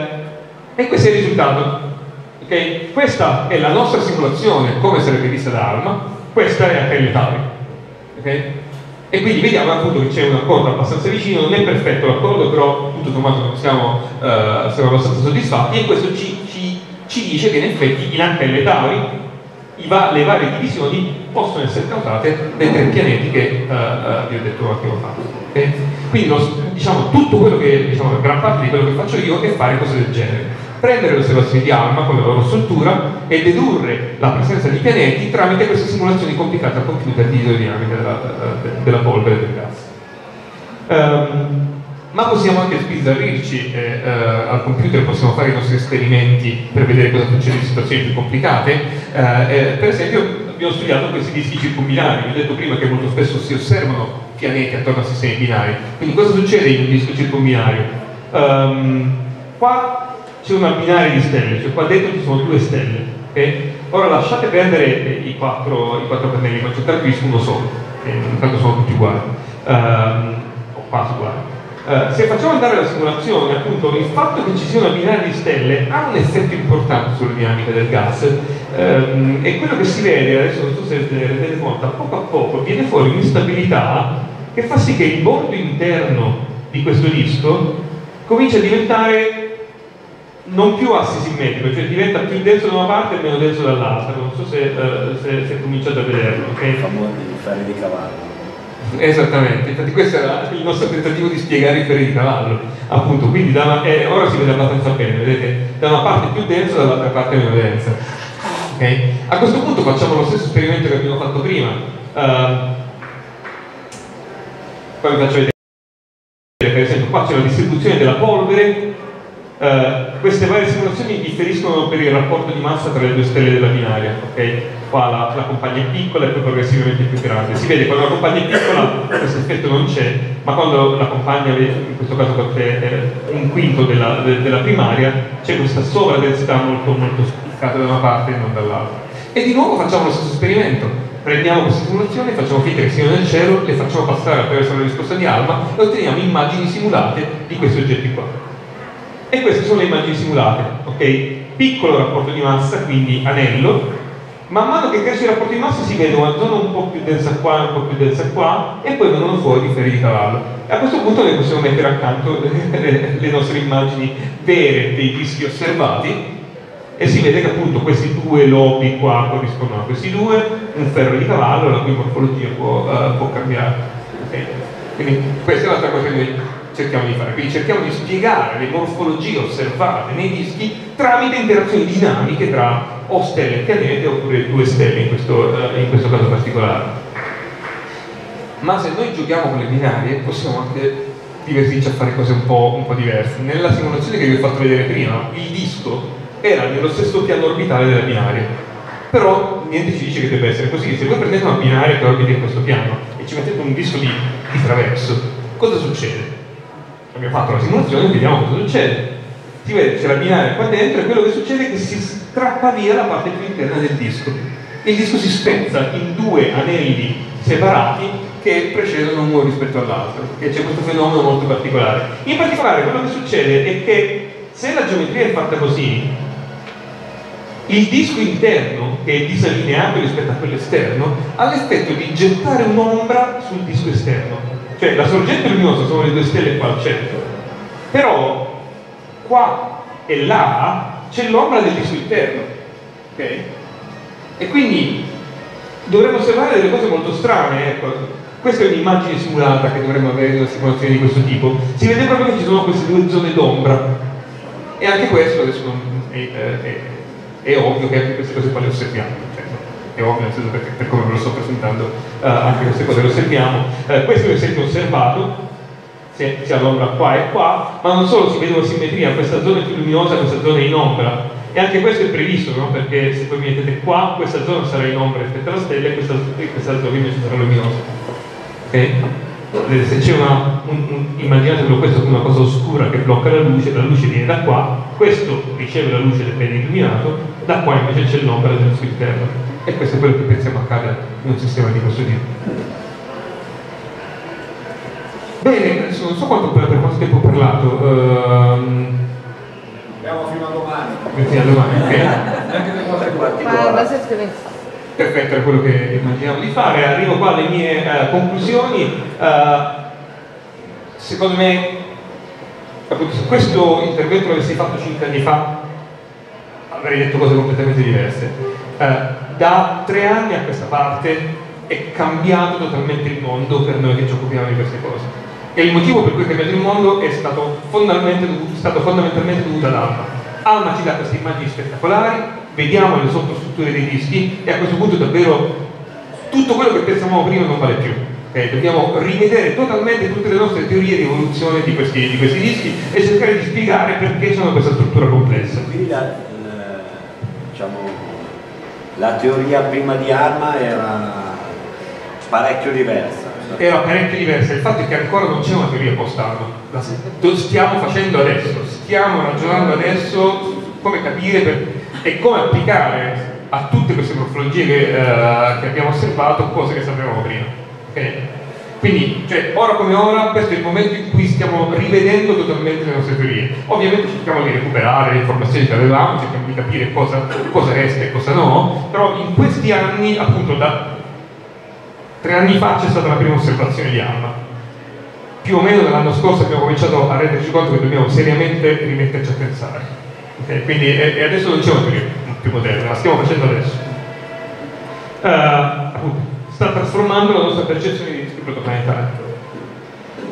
e questo è il risultato. Okay? Questa è la nostra simulazione, come sarebbe vista da ALMA, questa è H L Tauri. Okay? E quindi vediamo appunto che c'è un accordo abbastanza vicino, non è perfetto l'accordo, però tutto sommato siamo, eh, siamo abbastanza soddisfatti, e questo ci, ci, ci dice che in effetti in H L Tauri le varie divisioni possono essere causate dai tre pianeti che uh, uh, vi ho detto un attimo fa. Okay? Quindi lo, diciamo, tutto quello che, diciamo, gran parte di quello che faccio io è fare cose del genere. Prendere le osservazioni di ALMA con la loro struttura e dedurre la presenza di pianeti tramite queste simulazioni complicate al computer di idrodinamica della, della polvere e del gas. Um, ma possiamo anche sbizzarrirci, eh, eh, al computer possiamo fare i nostri esperimenti per vedere cosa succede in situazioni più complicate. Eh, eh, per esempio abbiamo studiato questi dischi circumbinari. Vi ho detto prima che molto spesso si osservano pianeti attorno a sistemi binari, quindi cosa succede in un disco circumbinario? Um, qua c'è una binaria di stelle, cioè qua dentro ci sono due stelle, okay? Ora lasciate perdere i quattro, i quattro pannelli, ma concentratevi su uno solo, okay? Intanto sono tutti uguali, um, o quasi uguali. Uh, se facciamo andare la simulazione, appunto, il fatto che ci sia una binaria di stelle ha un effetto importante sulla dinamica del gas, um, e quello che si vede, adesso non so se ne rendete conto, poco a poco viene fuori un'instabilità che fa sì che il bordo interno di questo disco comincia a diventare non più assisimmetrico, cioè diventa più denso da una parte e meno denso dall'altra. Non so se, uh, se, se cominciate a vederlo. Okay? Il favore di fare di cavallo. Esattamente, infatti questo era il nostro tentativo di spiegare il ferri di cavallo, appunto. Quindi da una, eh, ora si vede abbastanza bene, vedete, da una parte più denso, dall'altra parte meno densa. Okay? A questo punto facciamo lo stesso esperimento che abbiamo fatto prima. Uh, poi vi faccio vedere, per esempio qua c'è la distribuzione della polvere. Uh, queste varie simulazioni differiscono per il rapporto di massa tra le due stelle della binaria, okay? Qua la, la compagnia è piccola e poi progressivamente più grande. Si vede quando la compagnia è piccola questo effetto non c'è, ma quando la compagnia, in questo caso è un quinto della, de, della primaria, c'è questa sovradensità molto, molto spiccata da una parte e non dall'altra. E di nuovo facciamo lo stesso esperimento, prendiamo queste simulazioni, facciamo finta che siano nel cielo, le facciamo passare attraverso la risposta di ALMA e otteniamo immagini simulate di questi oggetti qua. E queste sono le immagini simulate, ok? Piccolo rapporto di massa, quindi anello. Man mano che cresce il rapporto di massa si vede una zona un po' più densa qua, un po' più densa qua, e poi vengono fuori i ferri di cavallo. A questo punto noi possiamo mettere accanto le, le nostre immagini vere dei dischi osservati, e si vede che appunto questi due lobi qua corrispondono a questi due, un ferro di cavallo, la cui morfologia può, uh, può cambiare. Okay. Quindi questa è l'altra cosa che noi cerchiamo di fare, quindi cerchiamo di spiegare le morfologie osservate nei dischi tramite interazioni dinamiche tra o stelle e pianete, oppure due stelle in questo, in questo caso particolare. Ma se noi giochiamo con le binarie possiamo anche divertirci a fare cose un po', un po' diverse. Nella simulazione che vi ho fatto vedere prima, il disco era nello stesso piano orbitale della binaria, però niente ci dice che deve essere così. Se voi prendete una binaria che orbita in questo piano e ci mettete un disco di, di traverso, cosa succede? Abbiamo fatto la simulazione e vediamo cosa succede. Si vede, c'è la binaria qua dentro e quello che succede è che si strappa via la parte più interna del disco. Il disco si spezza in due anelli separati che precedono uno rispetto all'altro, e c'è questo fenomeno molto particolare. In particolare quello che succede è che se la geometria è fatta così, il disco interno, che è disallineato rispetto a quello esterno, ha l'effetto di gettare un'ombra sul disco esterno. Cioè la sorgente luminosa sono le due stelle qua al centro, però qua e là c'è l'ombra del disco interno, ok? E quindi dovremmo osservare delle cose molto strane, ecco. Questa è un'immagine simulata che dovremmo avere in una simulazione di questo tipo. Si vede proprio che ci sono queste due zone d'ombra, e anche questo adesso non è, è, è ovvio che anche queste cose qua le osserviamo, cioè, è ovvio nel senso perché per come ve lo sto presentando uh, anche queste cose le osserviamo. Uh, questo è un esempio osservato, si all'ombra qua e qua, ma non solo, si vede una simmetria, questa zona è più luminosa, questa zona è in ombra, e anche questo è previsto, no? Perché se voi mettete qua, questa zona sarà in ombra rispetto alla stella e questa, questa zona invece sarà luminosa, okay? Se c'è una, un, un, immaginatevelo questo come una cosa oscura che blocca la luce, la luce viene da qua, questo riceve la luce ed è illuminato, da qua invece c'è l'ombra del suo interno, e questo è quello che pensiamo accada in un sistema di questo tipo. Bene, adesso non so quanto, per, per quanto tempo ho parlato. Um... Andiamo fino a domani. Fino a domani, ok. Anche le cose particolari. Perfetto, è quello che immaginiamo di fare. Arrivo qua alle mie uh, conclusioni. Uh, secondo me, appunto, se questo intervento l'avessi fatto cinque anni fa, avrei detto cose completamente diverse. Uh, da tre anni a questa parte è cambiato totalmente il mondo per noi che ci occupiamo di queste cose. E il motivo per cui è cambiato il mondo è stato fondamentalmente dovuto, stato fondamentalmente dovuto ad Alma. Alma ci dà queste immagini spettacolari, vediamo le sottostrutture dei dischi, e a questo punto davvero tutto quello che pensavamo prima non vale più. Okay? Dobbiamo rivedere totalmente tutte le nostre teorie di evoluzione di questi, di questi dischi e cercare di spiegare perché sono questa struttura complessa. Quindi la, diciamo, la teoria prima di Alma era parecchio diversa. Era parecchio diversa, il fatto è che ancora non c'è una teoria post-Alma. Lo stiamo facendo adesso, stiamo ragionando adesso su come capire per... e come applicare a tutte queste morfologie che, uh, che abbiamo osservato cose che sapevamo prima. Okay? Quindi, cioè, ora come ora, questo è il momento in cui stiamo rivedendo totalmente le nostre teorie. Ovviamente cerchiamo di recuperare le informazioni che avevamo, cerchiamo di capire cosa, cosa resta e cosa no, però in questi anni, appunto, da Tre anni fa c'è stata la prima osservazione di Alma. Più o meno dall'anno scorso abbiamo cominciato a renderci conto che dobbiamo seriamente rimetterci a pensare. Okay? Quindi, e adesso non c'è una teoria più moderna, la stiamo facendo adesso. Uh, sta trasformando la nostra percezione di dischi protoplanetari.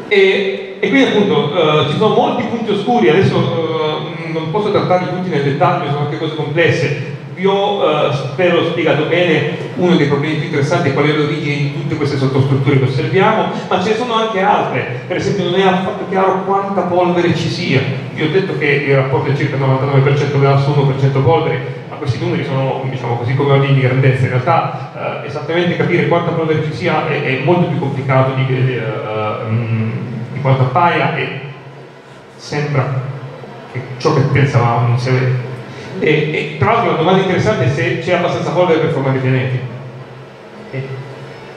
E, e quindi appunto uh, ci sono molti punti oscuri, adesso uh, non posso trattarli tutti nel dettaglio, sono anche cose complesse. Vi ho, uh, spero, spiegato bene uno dei problemi più interessanti, qual è l'origine di tutte queste sottostrutture che osserviamo, ma ce ne sono anche altre. Per esempio non è affatto chiaro quanta polvere ci sia. Vi ho detto che il rapporto è circa novantanove per cento grasso, uno per cento polvere, ma questi numeri sono, diciamo così, come ordini di grandezza. In realtà uh, esattamente capire quanta polvere ci sia è, è molto più complicato di, uh, um, di quanto appaia, e sembra che ciò che pensavamo non sia vero. E, e tra l'altro la domanda interessante è se c'è abbastanza polvere per formare i pianeti.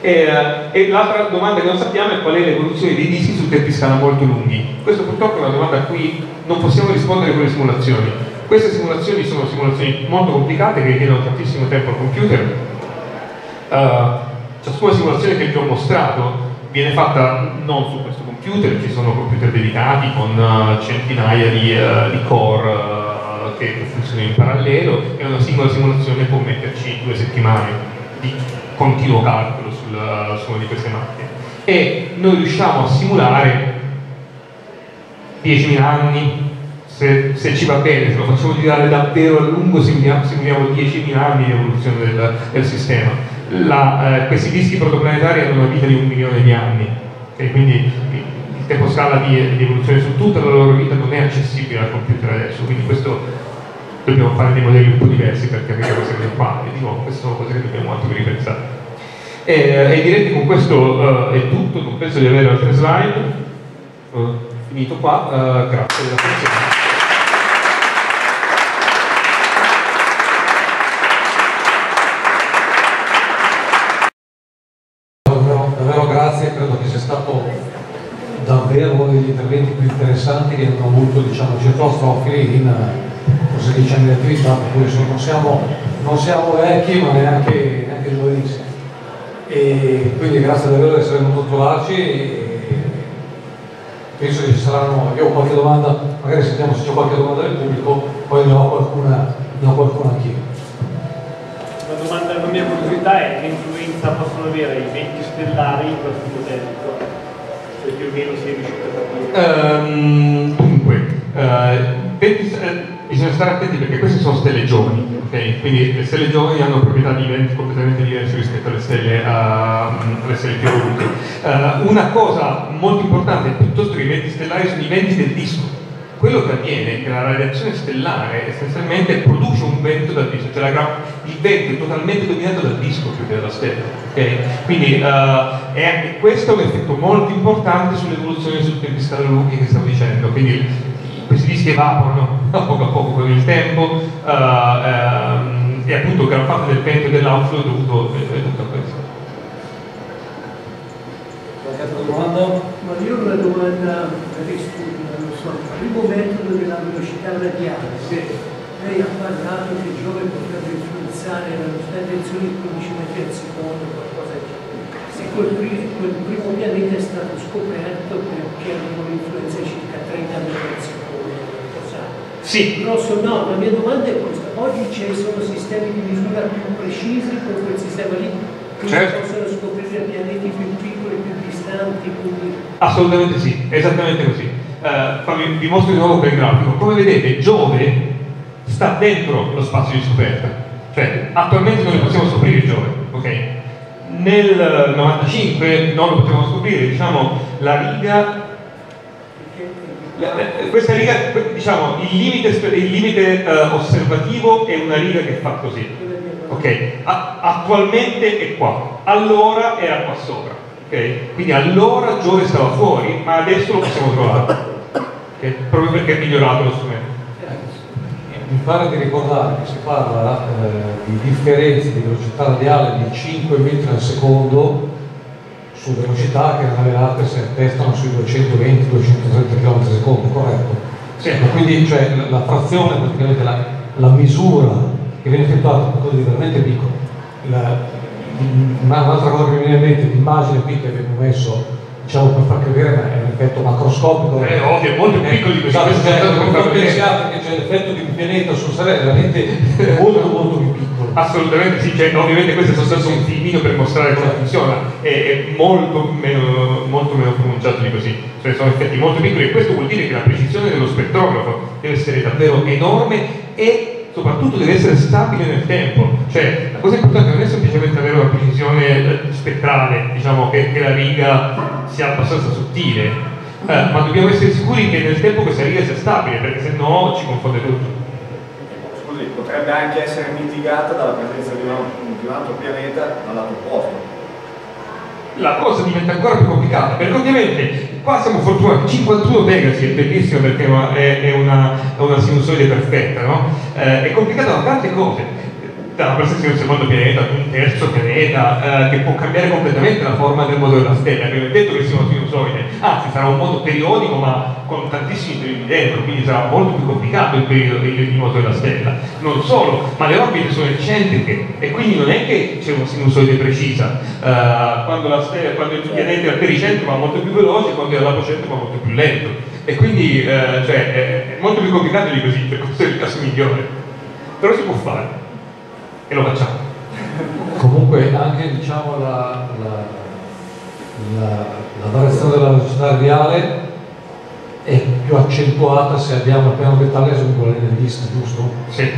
E E, e l'altra domanda che non sappiamo è qual è l'evoluzione dei dischi su tempi scala molto lunghi. Questo purtroppo è una domanda a cui non possiamo rispondere con le simulazioni. Queste simulazioni sono simulazioni molto complicate che richiedono tantissimo tempo al computer. Uh, ciascuna simulazione che vi ho mostrato viene fatta non su questo computer, ci sono computer dedicati con uh, centinaia di, uh, di core uh, che funzionano in parallelo, e una singola simulazione può metterci due settimane di continuo calcolo sul, su una di queste macchine, e noi riusciamo a simulare diecimila anni se, se ci va bene, se lo facciamo girare davvero a lungo simuliamo, simuliamo diecimila anni di evoluzione del, del sistema. La, eh, questi dischi protoplanetari hanno una vita di un milione di anni, e quindi il tempo scala di, di evoluzione su tutta la loro vita non è accessibile al computer adesso, quindi questo dobbiamo fare dei modelli un po' diversi per capire queste cose qua, e di nuovo queste sono cose che dobbiamo anche ripensare. E, e direi che con questo uh, è tutto, non penso di avere altre slide, uh, finito qua, uh, grazie dell'attenzione. Davvero, davvero grazie, credo che sia stato davvero uno degli interventi più interessanti che hanno avuto, diciamo, circostrofili in sedici anni di attività, per cui non siamo, non siamo vecchi ma neanche, neanche giovanissimi. E quindi grazie davvero di essere venuto a trovarci, e penso che ci saranno, io ho qualche domanda, magari sentiamo se c'è qualche domanda del pubblico, poi ne ho qualcuna, ne ho qualcuna anch'io. La domanda della mia curiosità è che influenza possono avere i venti stellari in questo modello, se più o meno si è riuscito a capire. Um, dunque, uh, venti, eh, bisogna stare attenti perché queste sono stelle giovani. Okay, quindi le stelle giovani hanno proprietà diventi, completamente diverse rispetto alle stelle, uh, alle stelle più evolute. Uh, una cosa molto importante piuttosto che i venti stellari sono i venti del disco. Quello che avviene è che la radiazione stellare essenzialmente produce un vento dal disco, cioè la, il vento è totalmente dominato dal disco più che dalla stella. Okay? Quindi uh, è anche questo un effetto molto importante sull'evoluzione sui tempi stellari lunghi che stavo dicendo. Quindi, questi dischi evaporano a poco a poco con il tempo, uh, um, e appunto gran parte del vento e dell'outflow è dovuto a questo. Qualche altra domanda? Ma io ho una domanda non so, al momento della velocità radiale, sì. Lei ha parlato che il giove potrebbe influenzare la tensione di quindici metri al secondo, qualcosa del genere. Se quel primo, quel primo pianeta è stato scoperto perché hanno un'influenza di circa trenta metri al secondo. Sì. Grosso, no, la mia domanda è questa. Oggi ci sono sistemi di misura più precisi con quel sistema lì, quindi certo, possono scoprire pianeti più piccoli, più distanti. Quindi... Assolutamente sì, esattamente così. Uh, fammi, vi mostro di nuovo per il grafico. Come vedete, Giove sta dentro lo spazio di scoperta. Cioè, attualmente noi possiamo scoprire Giove, ok? Nel novantacinque non lo potevamo scoprire, diciamo, la riga. Questa riga, diciamo, il limite, il limite uh, osservativo è una riga che fa così, ok? A attualmente è qua, allora era qua sopra, ok? Quindi allora Giove stava fuori, ma adesso lo possiamo trovare, okay? Proprio perché è migliorato lo strumento. Mi pare di ricordare che si parla eh, di differenze di velocità radiale di cinque metri al secondo su velocità che nelle altre si attestano sui duecentoventi duecentotrenta chilometri al secondo, corretto? Sì. Quindi cioè, la frazione, praticamente la, la misura che viene effettuata è qualcosa di veramente piccolo. Un'altra cosa che mi viene in mente, l'immagine qui che abbiamo messo, diciamo, per far capire, ma è un effetto macroscopico. Eh, ovvio, è molto piccolo di questo. Non pensiate che c'è l'effetto di un pianeta sul Sole, è veramente molto molto più piccolo. Assolutamente sì, cioè, ovviamente questo è soltanto un filmino per mostrare come funziona, è, è molto, meno, molto meno pronunciato di così, cioè, sono effetti molto piccoli, e questo vuol dire che la precisione dello spettrografo deve essere davvero enorme e soprattutto deve essere stabile nel tempo, cioè la cosa importante non è semplicemente avere una precisione spettrale, diciamo che, che la riga sia abbastanza sottile, eh, ma dobbiamo essere sicuri che nel tempo questa riga sia stabile, perché se no ci confonde tutto. Potrebbe anche essere mitigata dalla presenza di, una, di un altro pianeta dall'altro posto. La cosa diventa ancora più complicata, perché ovviamente qua siamo fortunati, cinquantuno Pegasi è bellissimo perché è una, è una sinusoide perfetta, no? Eh, è complicata da tante cose. da una sezione di un secondo pianeta, un terzo pianeta, eh, che può cambiare completamente la forma del mondo della stella. Abbiamo detto che siamo sinusoide, anzi sarà un mondo periodico ma con tantissimi periodi dentro, quindi sarà molto più complicato il periodo di moto della stella. Non solo, ma le orbite sono eccentriche e quindi non è che c'è una sinusoide precisa. Uh, quando, la stella, quando il pianeta è al pericentro va molto più veloce, quando è all'apocentro va molto più lento. E quindi uh, cioè, è molto più complicato di così, per questo è il caso migliore. Però si può fare e lo facciamo. Comunque anche diciamo la, la... La, la variazione della velocità reale è più accentuata se abbiamo il piano dettagliato su quella dell'East, giusto? Sì.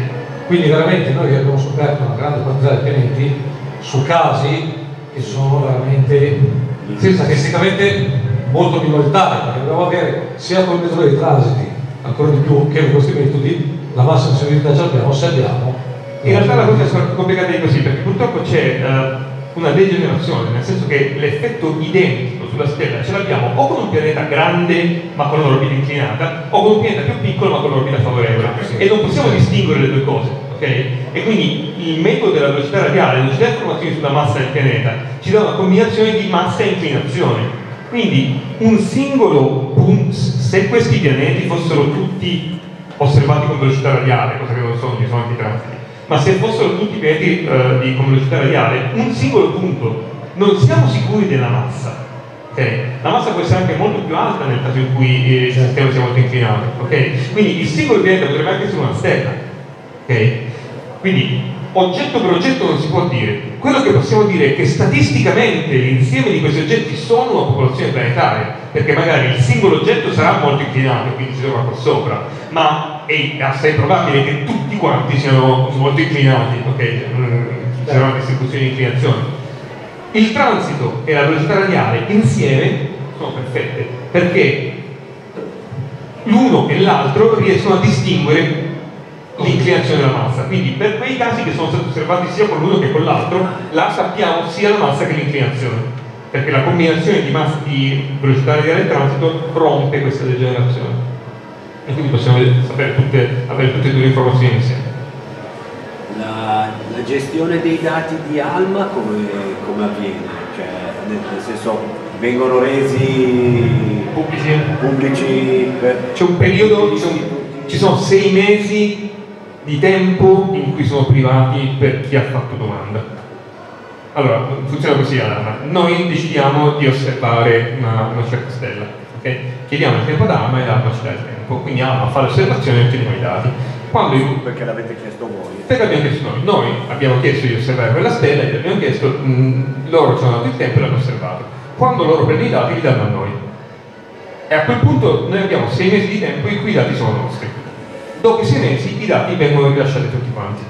Quindi veramente noi abbiamo scoperto una grande quantità di pianeti su casi che sono veramente sì, statisticamente molto minoritari, perché dobbiamo avere sia con il metodo dei transiti ancora di più che con questi metodi la massima sensibilità ce l'abbiamo se abbiamo. In realtà la cosa è complicata di così, perché purtroppo c'è uh... una degenerazione, nel senso che l'effetto identico sulla stella ce l'abbiamo o con un pianeta grande ma con un'orbita inclinata, o con un pianeta più piccolo ma con un'orbita favorevole, e non possiamo distinguere le due cose, okay? E quindi il metodo della velocità radiale, la velocità di informazioni sulla massa del pianeta, ci dà una combinazione di massa e inclinazione. Quindi un singolo punto, se questi pianeti fossero tutti osservati con velocità radiale, cosa che non sono, ci sono anche transiti, ma se fossero tutti pianeti eh, di velocità radiale, un singolo punto, non siamo sicuri della massa, okay? La massa può essere anche molto più alta nel caso in cui eh, il sistema sia molto inclinato, okay? Quindi il singolo pianeta potrebbe anche essere una stella, okay? Quindi oggetto per oggetto non si può dire. Quello che possiamo dire è che statisticamente l'insieme di questi oggetti sono una popolazione planetaria, perché magari il singolo oggetto sarà molto inclinato, quindi ci dovrà qua sopra, ma è assai probabile che tutti quanti siano molto inclinati, ok? C'è una distribuzione di inclinazione. Il transito e la velocità radiale insieme sono perfette, perché l'uno e l'altro riescono a distinguere l'inclinazione della massa, quindi per quei casi che sono stati osservati sia con l'uno che con l'altro, la sappiamo sia la massa che l'inclinazione, perché la combinazione di massa di velocità radiale e transito rompe questa degenerazione. E quindi possiamo sapere tutte, avere tutte e due le informazioni insieme. La, la gestione dei dati di ALMA come, come avviene? Cioè, nel senso, vengono resi pubblici? Pubblici per... C'è un periodo, ci sono sei mesi di tempo in cui sono privati per chi ha fatto domanda. Allora, funziona così l'ALMA. Noi decidiamo di osservare una, una certa stella, okay? Chiediamo il tempo ad ALMA e l'ALMA ci dà il tempo, quindi ALMA fa l'osservazione e otteniamo i dati. Quando io... Perché l'avete chiesto voi? Perché l'abbiamo chiesto noi. Noi abbiamo chiesto di osservare quella stella, gli abbiamo chiesto, mh, loro ci hanno dato il tempo e l'hanno osservato. Quando loro prendono i dati li danno a noi. E a quel punto noi abbiamo sei mesi di tempo in cui i dati sono nostri. Dopo sei mesi i dati vengono rilasciati tutti quanti.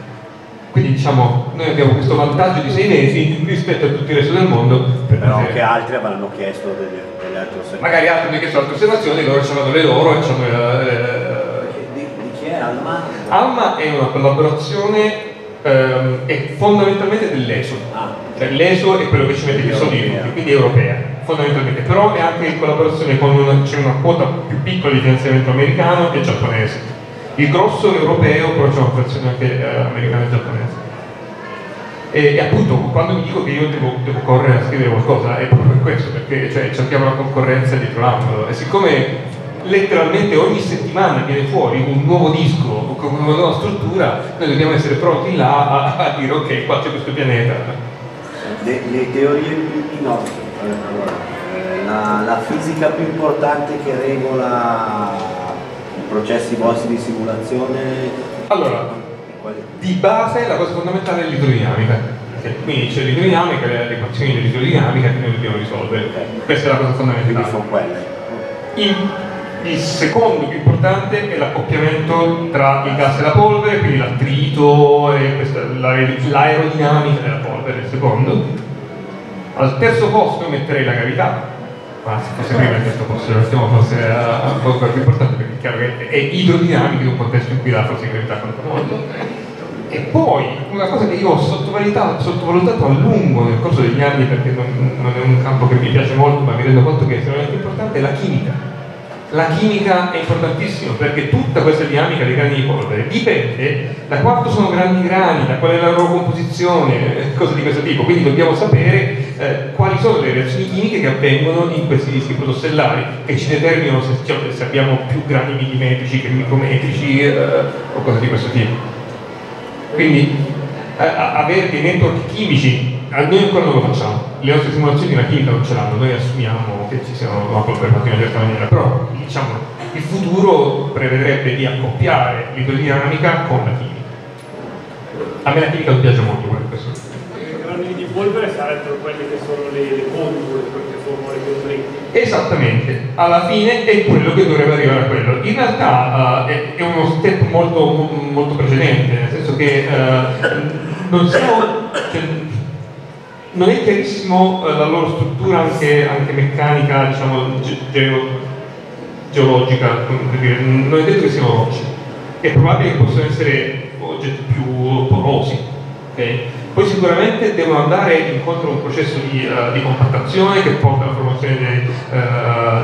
Quindi diciamo, noi abbiamo questo vantaggio di sei mesi rispetto a tutto il resto del mondo. Però anche altri avranno chiesto delle, delle altre osservazioni. Magari altri hanno chiesto altre osservazioni, loro ci hanno le loro e ci hanno le, eh... di, di chi è ALMA? ALMA è una collaborazione ehm, è fondamentalmente dell'ESO. Ah. Cioè l'ESO è quello che ci mette il soldi, quindi è europea, fondamentalmente. Però è anche in collaborazione con una, c'è una quota più piccola di finanziamento americano e giapponese. Il grosso europeo, però c'è una frazione anche eh, americana e giapponese. E, e appunto quando mi dico che io devo, devo correre a scrivere qualcosa è proprio per questo, perché cioè, cerchiamo la concorrenza dietro l'angolo, e siccome letteralmente ogni settimana viene fuori un nuovo disco o una nuova struttura, noi dobbiamo essere pronti là a, a dire ok, qua c'è questo pianeta. Le, le teorie di no, la, la fisica più importante che regola processi vostri di simulazione? Allora, di base la cosa fondamentale è l'idrodinamica, quindi c'è l'idrodinamica, le equazioni dell'idrodinamica che noi dobbiamo risolvere, questa è la cosa fondamentale. Sono quelle. Il, il secondo più importante è l'accoppiamento tra il gas e la polvere, quindi l'attrito e l'aerodinamica della polvere, il secondo. Al terzo posto metterei la gravità. Ma forse prima in questo posto stiamo forse a un po' più importante, perché è chiaro che è idrodinamico in un contesto in cui la forza di gravità conta molto. E poi una cosa che io ho sottovalutato, sottovalutato a lungo nel corso degli anni, perché non, non è un campo che mi piace molto, ma mi rendo conto che è estremamente importante, è la chimica. la chimica è importantissima, perché tutta questa dinamica dei grani di polvere dipende da quanto sono grandi i grani, da qual è la loro composizione, cose di questo tipo. Quindi dobbiamo sapere eh, quali sono le reazioni chimiche che avvengono in questi dischi protostellari, che ci determinano se, cioè, se abbiamo più grani millimetrici che micrometrici eh, o cose di questo tipo. Quindi eh, avere dei network chimici, noi ancora non lo facciamo, le nostre simulazioni della chimica non ce l'hanno, noi assumiamo che ci siano una polvere in una certa maniera, però diciamo il futuro prevederebbe di accoppiare l'idrodinamica con la chimica. A me la chimica non piace molto, questo. I grani di polvere sarebbero quelli che sono le, le condole, che formano le contrette. Esattamente, alla fine è quello che dovrebbe arrivare a quello. In realtà uh, è, è uno step molto, molto precedente, nel senso che uh, non siamo. Cioè, non è chiarissimo la loro struttura anche, anche meccanica, diciamo, ge geo geologica, non è detto che siano rocce, è probabile che possano essere oggetti più porosi, okay? Poi sicuramente devono andare incontro a un processo di, uh, di compattazione che porta alla formazione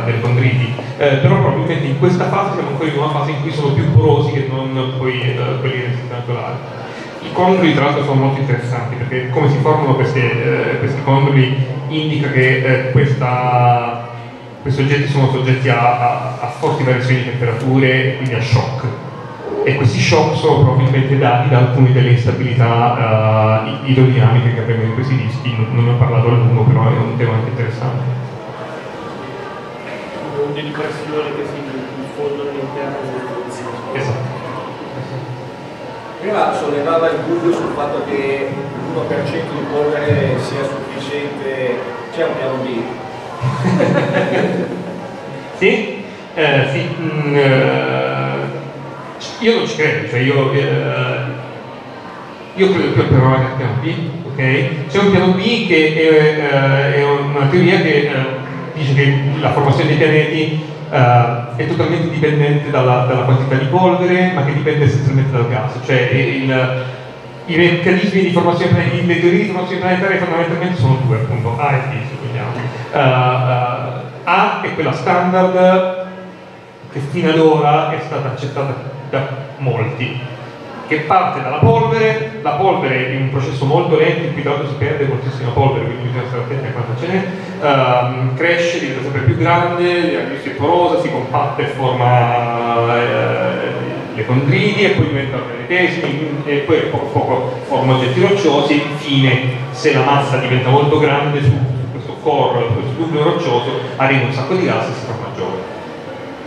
dei uh, condriti, eh, però probabilmente in questa fase siamo ancora in una fase in cui sono più porosi che non poi uh, quelli restanti. I condoli tra l'altro sono molto interessanti, perché come si formano queste, eh, questi condoli indica che eh, questa, questi oggetti sono soggetti a, a, a forti variazioni di temperature e quindi a shock, e questi shock sono probabilmente dati da alcune delle instabilità eh, idrodinamiche che avvengono in questi dischi. Non ne ho parlato a lungo, però è un tema anche interessante. Onde di pressione che si diffondono all'interno del... Esatto. Prima sollevava il dubbio sul fatto che l'uno per cento di polvere sia sufficiente, c'è un piano B? Sì, eh, sì. Mm, eh, io non ci credo, cioè io, eh, io credo più a parola che al piano B, ok? C'è un piano B che è, eh, è una teoria che eh, dice che la formazione dei pianeti Uh, è totalmente dipendente dalla, dalla quantità di polvere, ma che dipende essenzialmente dal gas, cioè il, i meccanismi di formazione planetaria, le teorie di formazione planetaria fondamentalmente sono due, appunto A e B, se vogliamo. Uh, uh, A è quella standard che fino ad ora è stata accettata da molti, che parte dalla polvere. La polvere è un processo molto lento in cui tra l'altro si perde moltissima polvere, quindi bisogna stare attenti a quanto ce n'è. Uh, cresce, diventa sempre più grande, si porosa, si compatta e forma uh, le condriti, e poi diventa planetesimi, e poi poco a poco forma oggetti rocciosi. Infine, se la massa diventa molto grande su questo core, su questo nucleo roccioso, arriva un sacco di gas e si fa maggiore.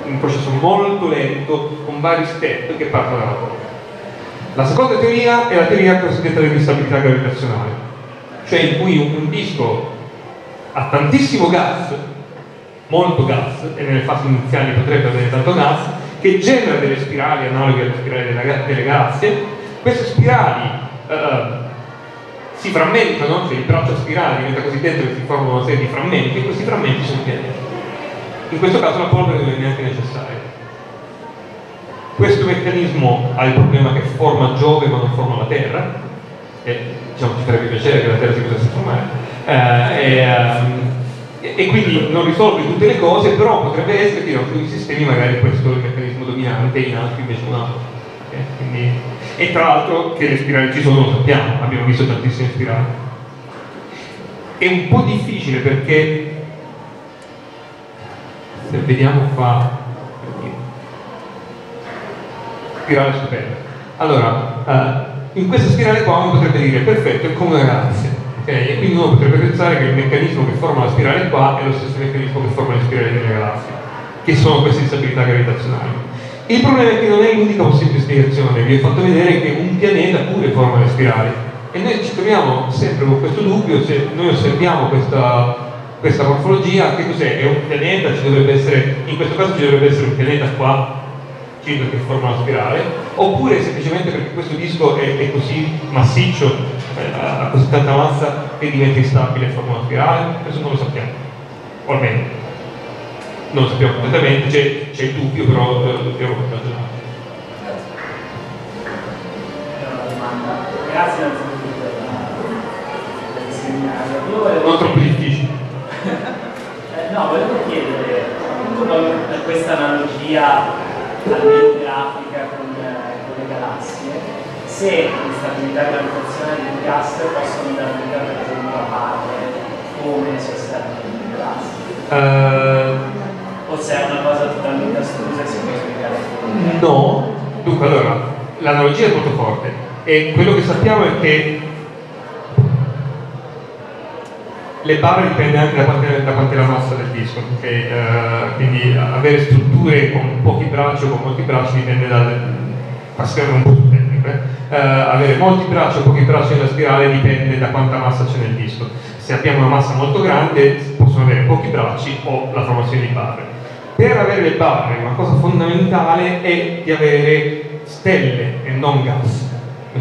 Un processo molto lento con vari step che partono dalla polvere. La seconda teoria è la teoria cosiddetta dell'instabilità gravitazionale, cioè in cui un disco ha tantissimo gas, molto gas, e nelle fasi iniziali potrebbe avere tanto gas, che genera delle spirali analoghe alle spirali delle galassie. Queste spirali eh, si frammentano, cioè il braccio spirale diventa così dentro che si formano una serie di frammenti, e questi frammenti sono pianeti. In questo caso la polvere non è neanche necessaria. Questo meccanismo ha il problema che forma Giove ma non forma la Terra, e diciamo ci farebbe piacere che la Terra si potesse formare, eh, e, e quindi non risolve tutte le cose, però potrebbe essere che in alcuni sistemi magari questo è il meccanismo dominante, in altri invece un altro. Okay? Quindi, e tra l'altro che le spirali ci sono, lo sappiamo, abbiamo visto tantissime spirali. È un po' difficile perché, se vediamo qua, spirale superiore. Allora, uh, in questa spirale qua uno potrebbe dire perfetto, è come una galassia, okay? E quindi uno potrebbe pensare che il meccanismo che forma la spirale qua è lo stesso meccanismo che forma le spirali delle galassie, che sono queste instabilità gravitazionali. Il problema è che non è l'unica possibile spiegazione. Vi ho fatto vedere che un pianeta pure forma le spirali, e noi ci troviamo sempre con questo dubbio. Se noi osserviamo questa questa morfologia, che cos'è? È un pianeta? Ci dovrebbe essere, in questo caso ci dovrebbe essere un pianeta qua che forma la spirale, oppure semplicemente perché questo disco è, è così massiccio, eh, ha così tanta massa che diventa instabile e forma una spirale? Questo non lo sappiamo, o almeno non lo sappiamo completamente. C'è il dubbio, però dobbiamo ragionare. Grazie innanzitutto per il seminario. Non troppo difficile. eh, no, volevo chiedere, appunto, da questa analisi analogia almeno grafica con, con le galassie, se l'instabilità gravitazionale di un gas possono dare un'idea di una parte come si osserva nelle galassie, uh, o se è una cosa totalmente astrusa e si può spiegare? No, dunque allora l'analogia è molto forte e quello che sappiamo è che le barre dipende anche da parte, da parte della massa del disco, perché, uh, quindi avere strutture con pochi bracci o con molti bracci dipende dal passiamo un po' più tecnico, eh? uh, avere molti bracci o pochi bracci nella spirale dipende da quanta massa c'è nel disco. Se abbiamo una massa molto grande possono avere pochi bracci o la formazione di barre. Per avere le barre una cosa fondamentale è di avere stelle e non gas,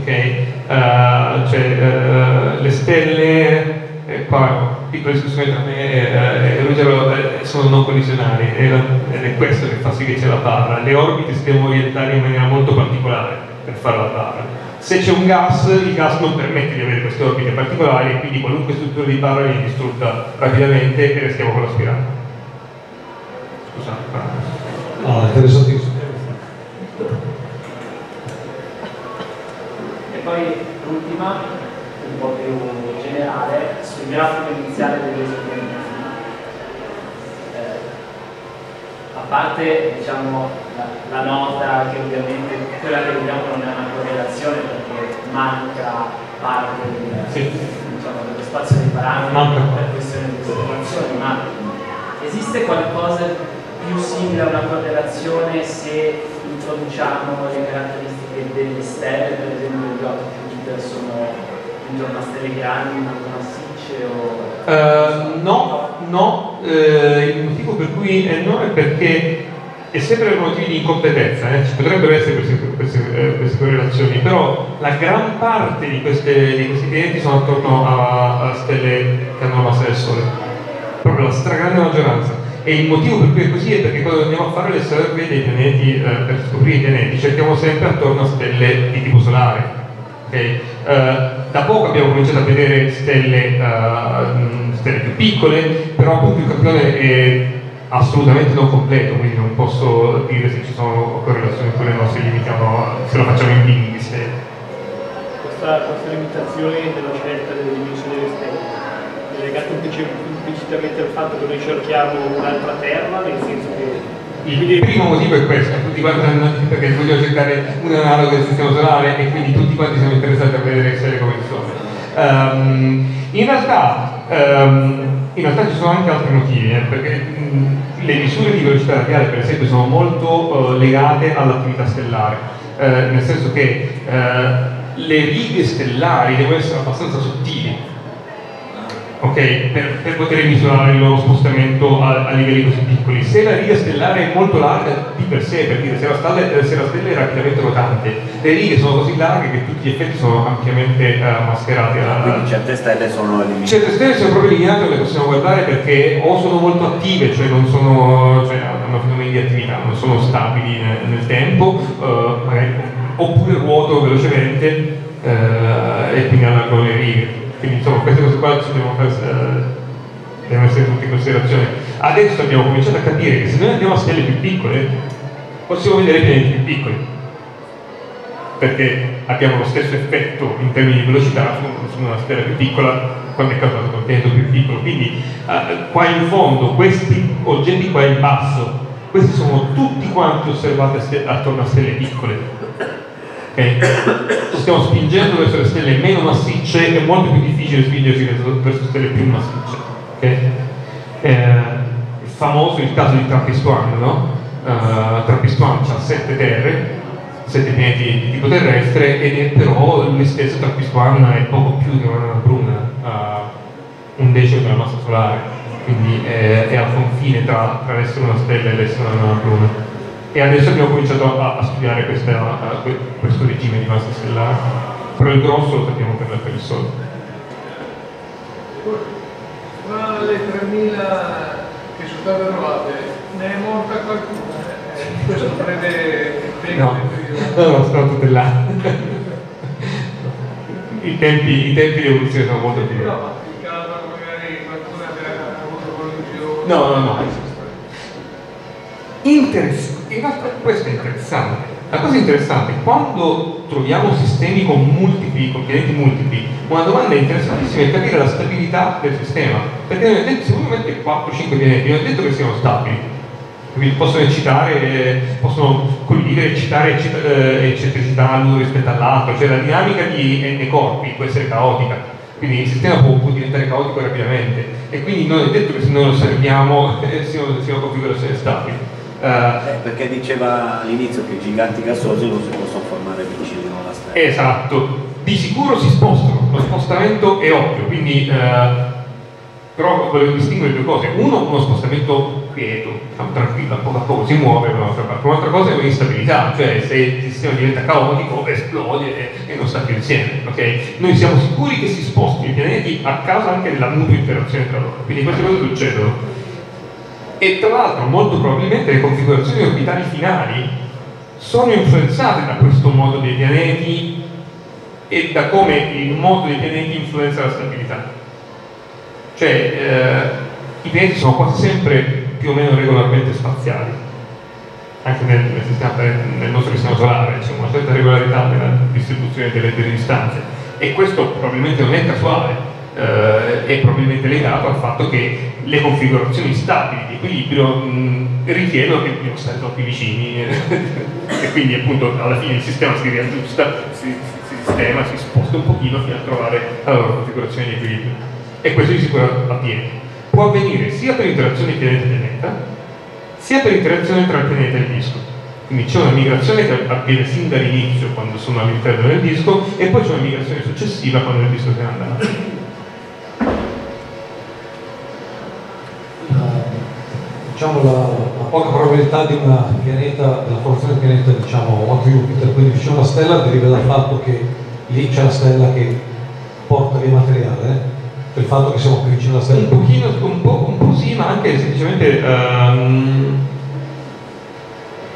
okay? uh, cioè, uh, le stelle, eh, qua piccola discussione tra me eh, e Ruggero, eh, sono non collisionari ed eh, è questo che fa sì che c'è la barra. Le orbite si devono orientare in maniera molto particolare per fare la barra. Se c'è un gas, il gas non permette di avere queste orbite particolari, quindi qualunque struttura di barra viene distrutta rapidamente e restiamo con la spirale. Scusate, però... No, è interessante. E poi l'ultima, un po' più generale, sul grafico iniziale delle esperienze, eh, a parte diciamo la, la nota che ovviamente quella che vediamo non è una correlazione perché manca parte del, sì. diciamo, dello spazio dei parametri manca. Per questione di osservazioni, ma esiste qualcosa più simile a una correlazione se introduciamo le caratteristiche delle stelle, per esempio gli occhi sono intorno a stelle grandi, massicce o... Uh, no, no, eh, il motivo per cui è no è perché è sempre un motivo di incompetenza, eh. Ci potrebbero essere queste, queste, queste correlazioni, però la gran parte di, queste, di questi pianeti sono attorno a, a stelle che hanno la massa del Sole, proprio la stragrande maggioranza. E il motivo per cui è così è perché quando andiamo a fare le survey dei pianeti, eh, per scoprire i pianeti, cerchiamo sempre attorno a stelle di tipo solare. Okay. Uh, da poco abbiamo cominciato a vedere stelle, uh, stelle più piccole, però appunto il campione è assolutamente non completo, quindi non posso dire se ci sono correlazioni con le nostre, limitiamo, se lo facciamo in bimbi. Se... Questa, questa limitazione della scelta delle dimensioni delle stelle è legata implicitamente al fatto che noi cerchiamo un'altra Terra, nel senso che... Il primo motivo è questo, tutti quanti hanno, perché vogliono cercare un analogo del sistema solare e quindi tutti quanti siamo interessati a vedere stelle come il Sole. Um, in, realtà, um, in realtà ci sono anche altri motivi, eh, perché um, le misure di velocità radiale per esempio sono molto uh, legate all'attività stellare, uh, nel senso che uh, le righe stellari devono essere abbastanza sottili, okay, per, per poter misurare il loro spostamento a, a livelli così piccoli. Se la riga stellare è molto larga di per sé, per dire, se la stella, se la stella è rapidamente rotante, le righe sono così larghe che tutti gli effetti sono ampiamente uh, mascherati. Ah, quindi certe stelle sono eliminate. Certe stelle sono proprio eliminate, le possiamo guardare perché o sono molto attive, cioè non sono, cioè hanno fenomeni di attività, non sono stabili nel, nel tempo, uh, magari, oppure ruotano velocemente uh, e quindi allargano le righe. Quindi insomma queste cose qua ci devono, fare, devono essere tutte in considerazione. Adesso abbiamo cominciato a capire che se noi andiamo a stelle più piccole possiamo vedere pianeti più piccoli, perché abbiamo lo stesso effetto in termini di velocità su una stella più piccola quando è causato da un pianeta più piccolo. Quindi uh, qua in fondo, questi oggetti qua in basso, questi sono tutti quanti osservati attorno a stelle piccole. Okay. Stiamo spingendo verso le stelle meno massicce, è molto più difficile spingersi verso stelle più massicce, okay? Eh, è famoso il caso di TRAPPIST uno, no? uh, TRAPPIST uno ha sette terre, sette pianeti di tipo terrestre, ed è però lui stesso TRAPPIST uno è poco più di una bruna, uh, un decimo della massa solare, quindi è, è al confine tra, tra l'essere una stella e l'essere una bruna. E adesso abbiamo cominciato a, a studiare questa, a, a, questo regime di massa stellare, però il grosso lo sappiamo per, per il Sole. Tra le tremila che sono state trovate, ne è morta qualcuna? Eh, questo prende tempo? No, no, sono tutte là. I tempi, i tempi di evoluzione sono molto più... No, magari qualcuna che ha avuto con il giro... No, no, no. Interessante. E in realtà questo è interessante. La cosa interessante, quando troviamo sistemi con multipli, con pianeti multipli, una domanda interessantissima è capire la stabilità del sistema. Perché noi abbiamo detto, se uno mette quattro cinque pianeti, non è detto che siano stabili. Quindi possono eccitare, possono collidere, eccitare eccentricità l'uno rispetto all'altro, cioè la dinamica di n corpi può essere caotica. Quindi il sistema può, può diventare caotico rapidamente, e quindi non è detto che se noi lo serviamo eh, sia una configurazione stabile. Uh, eh, perché diceva all'inizio che i giganti gassosi non si possono formare vicino alla stella. Esatto, di sicuro si spostano, lo spostamento è ovvio, quindi uh, però volevo distinguere due cose: uno, uno spostamento quieto, tranquillo, a poco a poco si muove, un'altra cosa è un'instabilità, cioè se il sistema diventa caotico esplode e, e non sta più insieme, okay? Noi siamo sicuri che si spostino i pianeti a causa anche della mutua interazione tra loro, quindi queste cose succedono, e tra l'altro molto probabilmente le configurazioni orbitali finali sono influenzate da questo modo dei pianeti e da come il modo dei pianeti influenza la stabilità. Cioè eh, i pianeti sono quasi sempre più o meno regolarmente spaziali, anche nel, nel, sistema, nel nostro sistema solare c'è una certa regolarità nella distribuzione delle, delle distanze, e questo probabilmente non è casuale, eh, è probabilmente legato al fatto che le configurazioni stabili di equilibrio mh, richiedono che dobbiamo stare troppo vicini e quindi appunto alla fine il sistema si riaggiusta, si, si sistema, si sposta un pochino fino a trovare la loro configurazione di equilibrio. E questo di sicuro avviene. Può avvenire sia per interazione pianeta-pianeta, sia per interazione tra il pianeta e il disco. Quindi c'è una migrazione che avviene sin dall'inizio quando sono all'interno del disco, e poi c'è una migrazione successiva quando il disco se ne andrà. Diciamo la, la poca probabilità di una pianeta, della formazione del pianeta, diciamo, o anche Jupiter, quindi vicino alla stella, deriva dal fatto che lì c'è la stella che porta via materiale. Il fatto che siamo più vicini alla stella? Un pochino, un po', un po' sì, ma anche semplicemente um,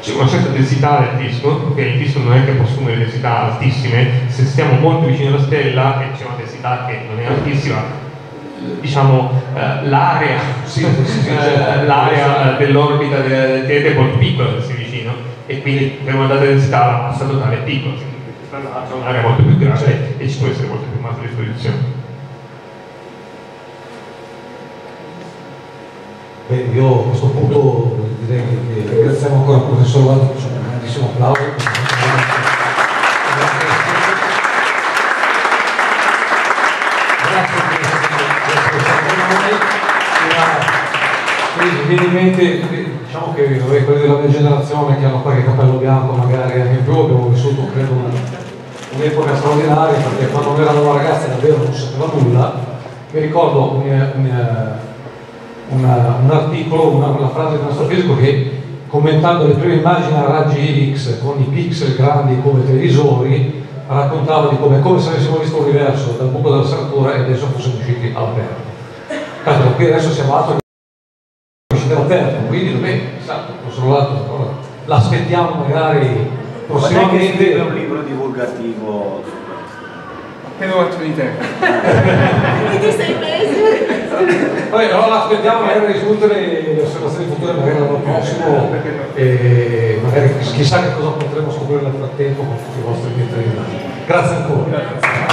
c'è una certa densità del disco, perché il disco non è che può assumere densità altissime. Se stiamo molto vicini alla stella e c'è una densità che non è altissima, diciamo uh, l'area sì, sì, sì, sì, uh, dell'orbita del pianeta è molto piccola se si vicino, e quindi per una data densità la massa totale è piccola, c'è un'area molto più grande e ci può essere molto più massa a disposizione. Beh, io a questo punto direi che ringraziamo ancora il professor Lodato, facciamo un grandissimo applauso. Grazie per essere con noi. Evidentemente, diciamo che vabbè, quelli della mia generazione che hanno qualche capello bianco magari anche in più, abbiamo vissuto credo un'epoca straordinaria, perché quando eravamo ragazzi davvero non sapeva nulla. Mi ricordo un, un, Una, un articolo, una, una frase di un astrofisico che, commentando le prime immagini a raggi X con i pixel grandi come televisori, raccontava di come, come se avessimo visto l'universo dal buco della serratura e adesso fossimo usciti all'aperto. Tanto qui adesso siamo altro che usciti all'aperto, quindi vabbè, esatto, l'aspettiamo magari prossimamente. Ma è un libro divulgativo appena faccio di tempo. Ti sei preso? Vabbè, allora aspettiamo magari discutere le osservazioni future, magari l'anno prossimo, e magari chissà che cosa potremo scoprire nel frattempo con tutti i vostri interventi. Grazie ancora.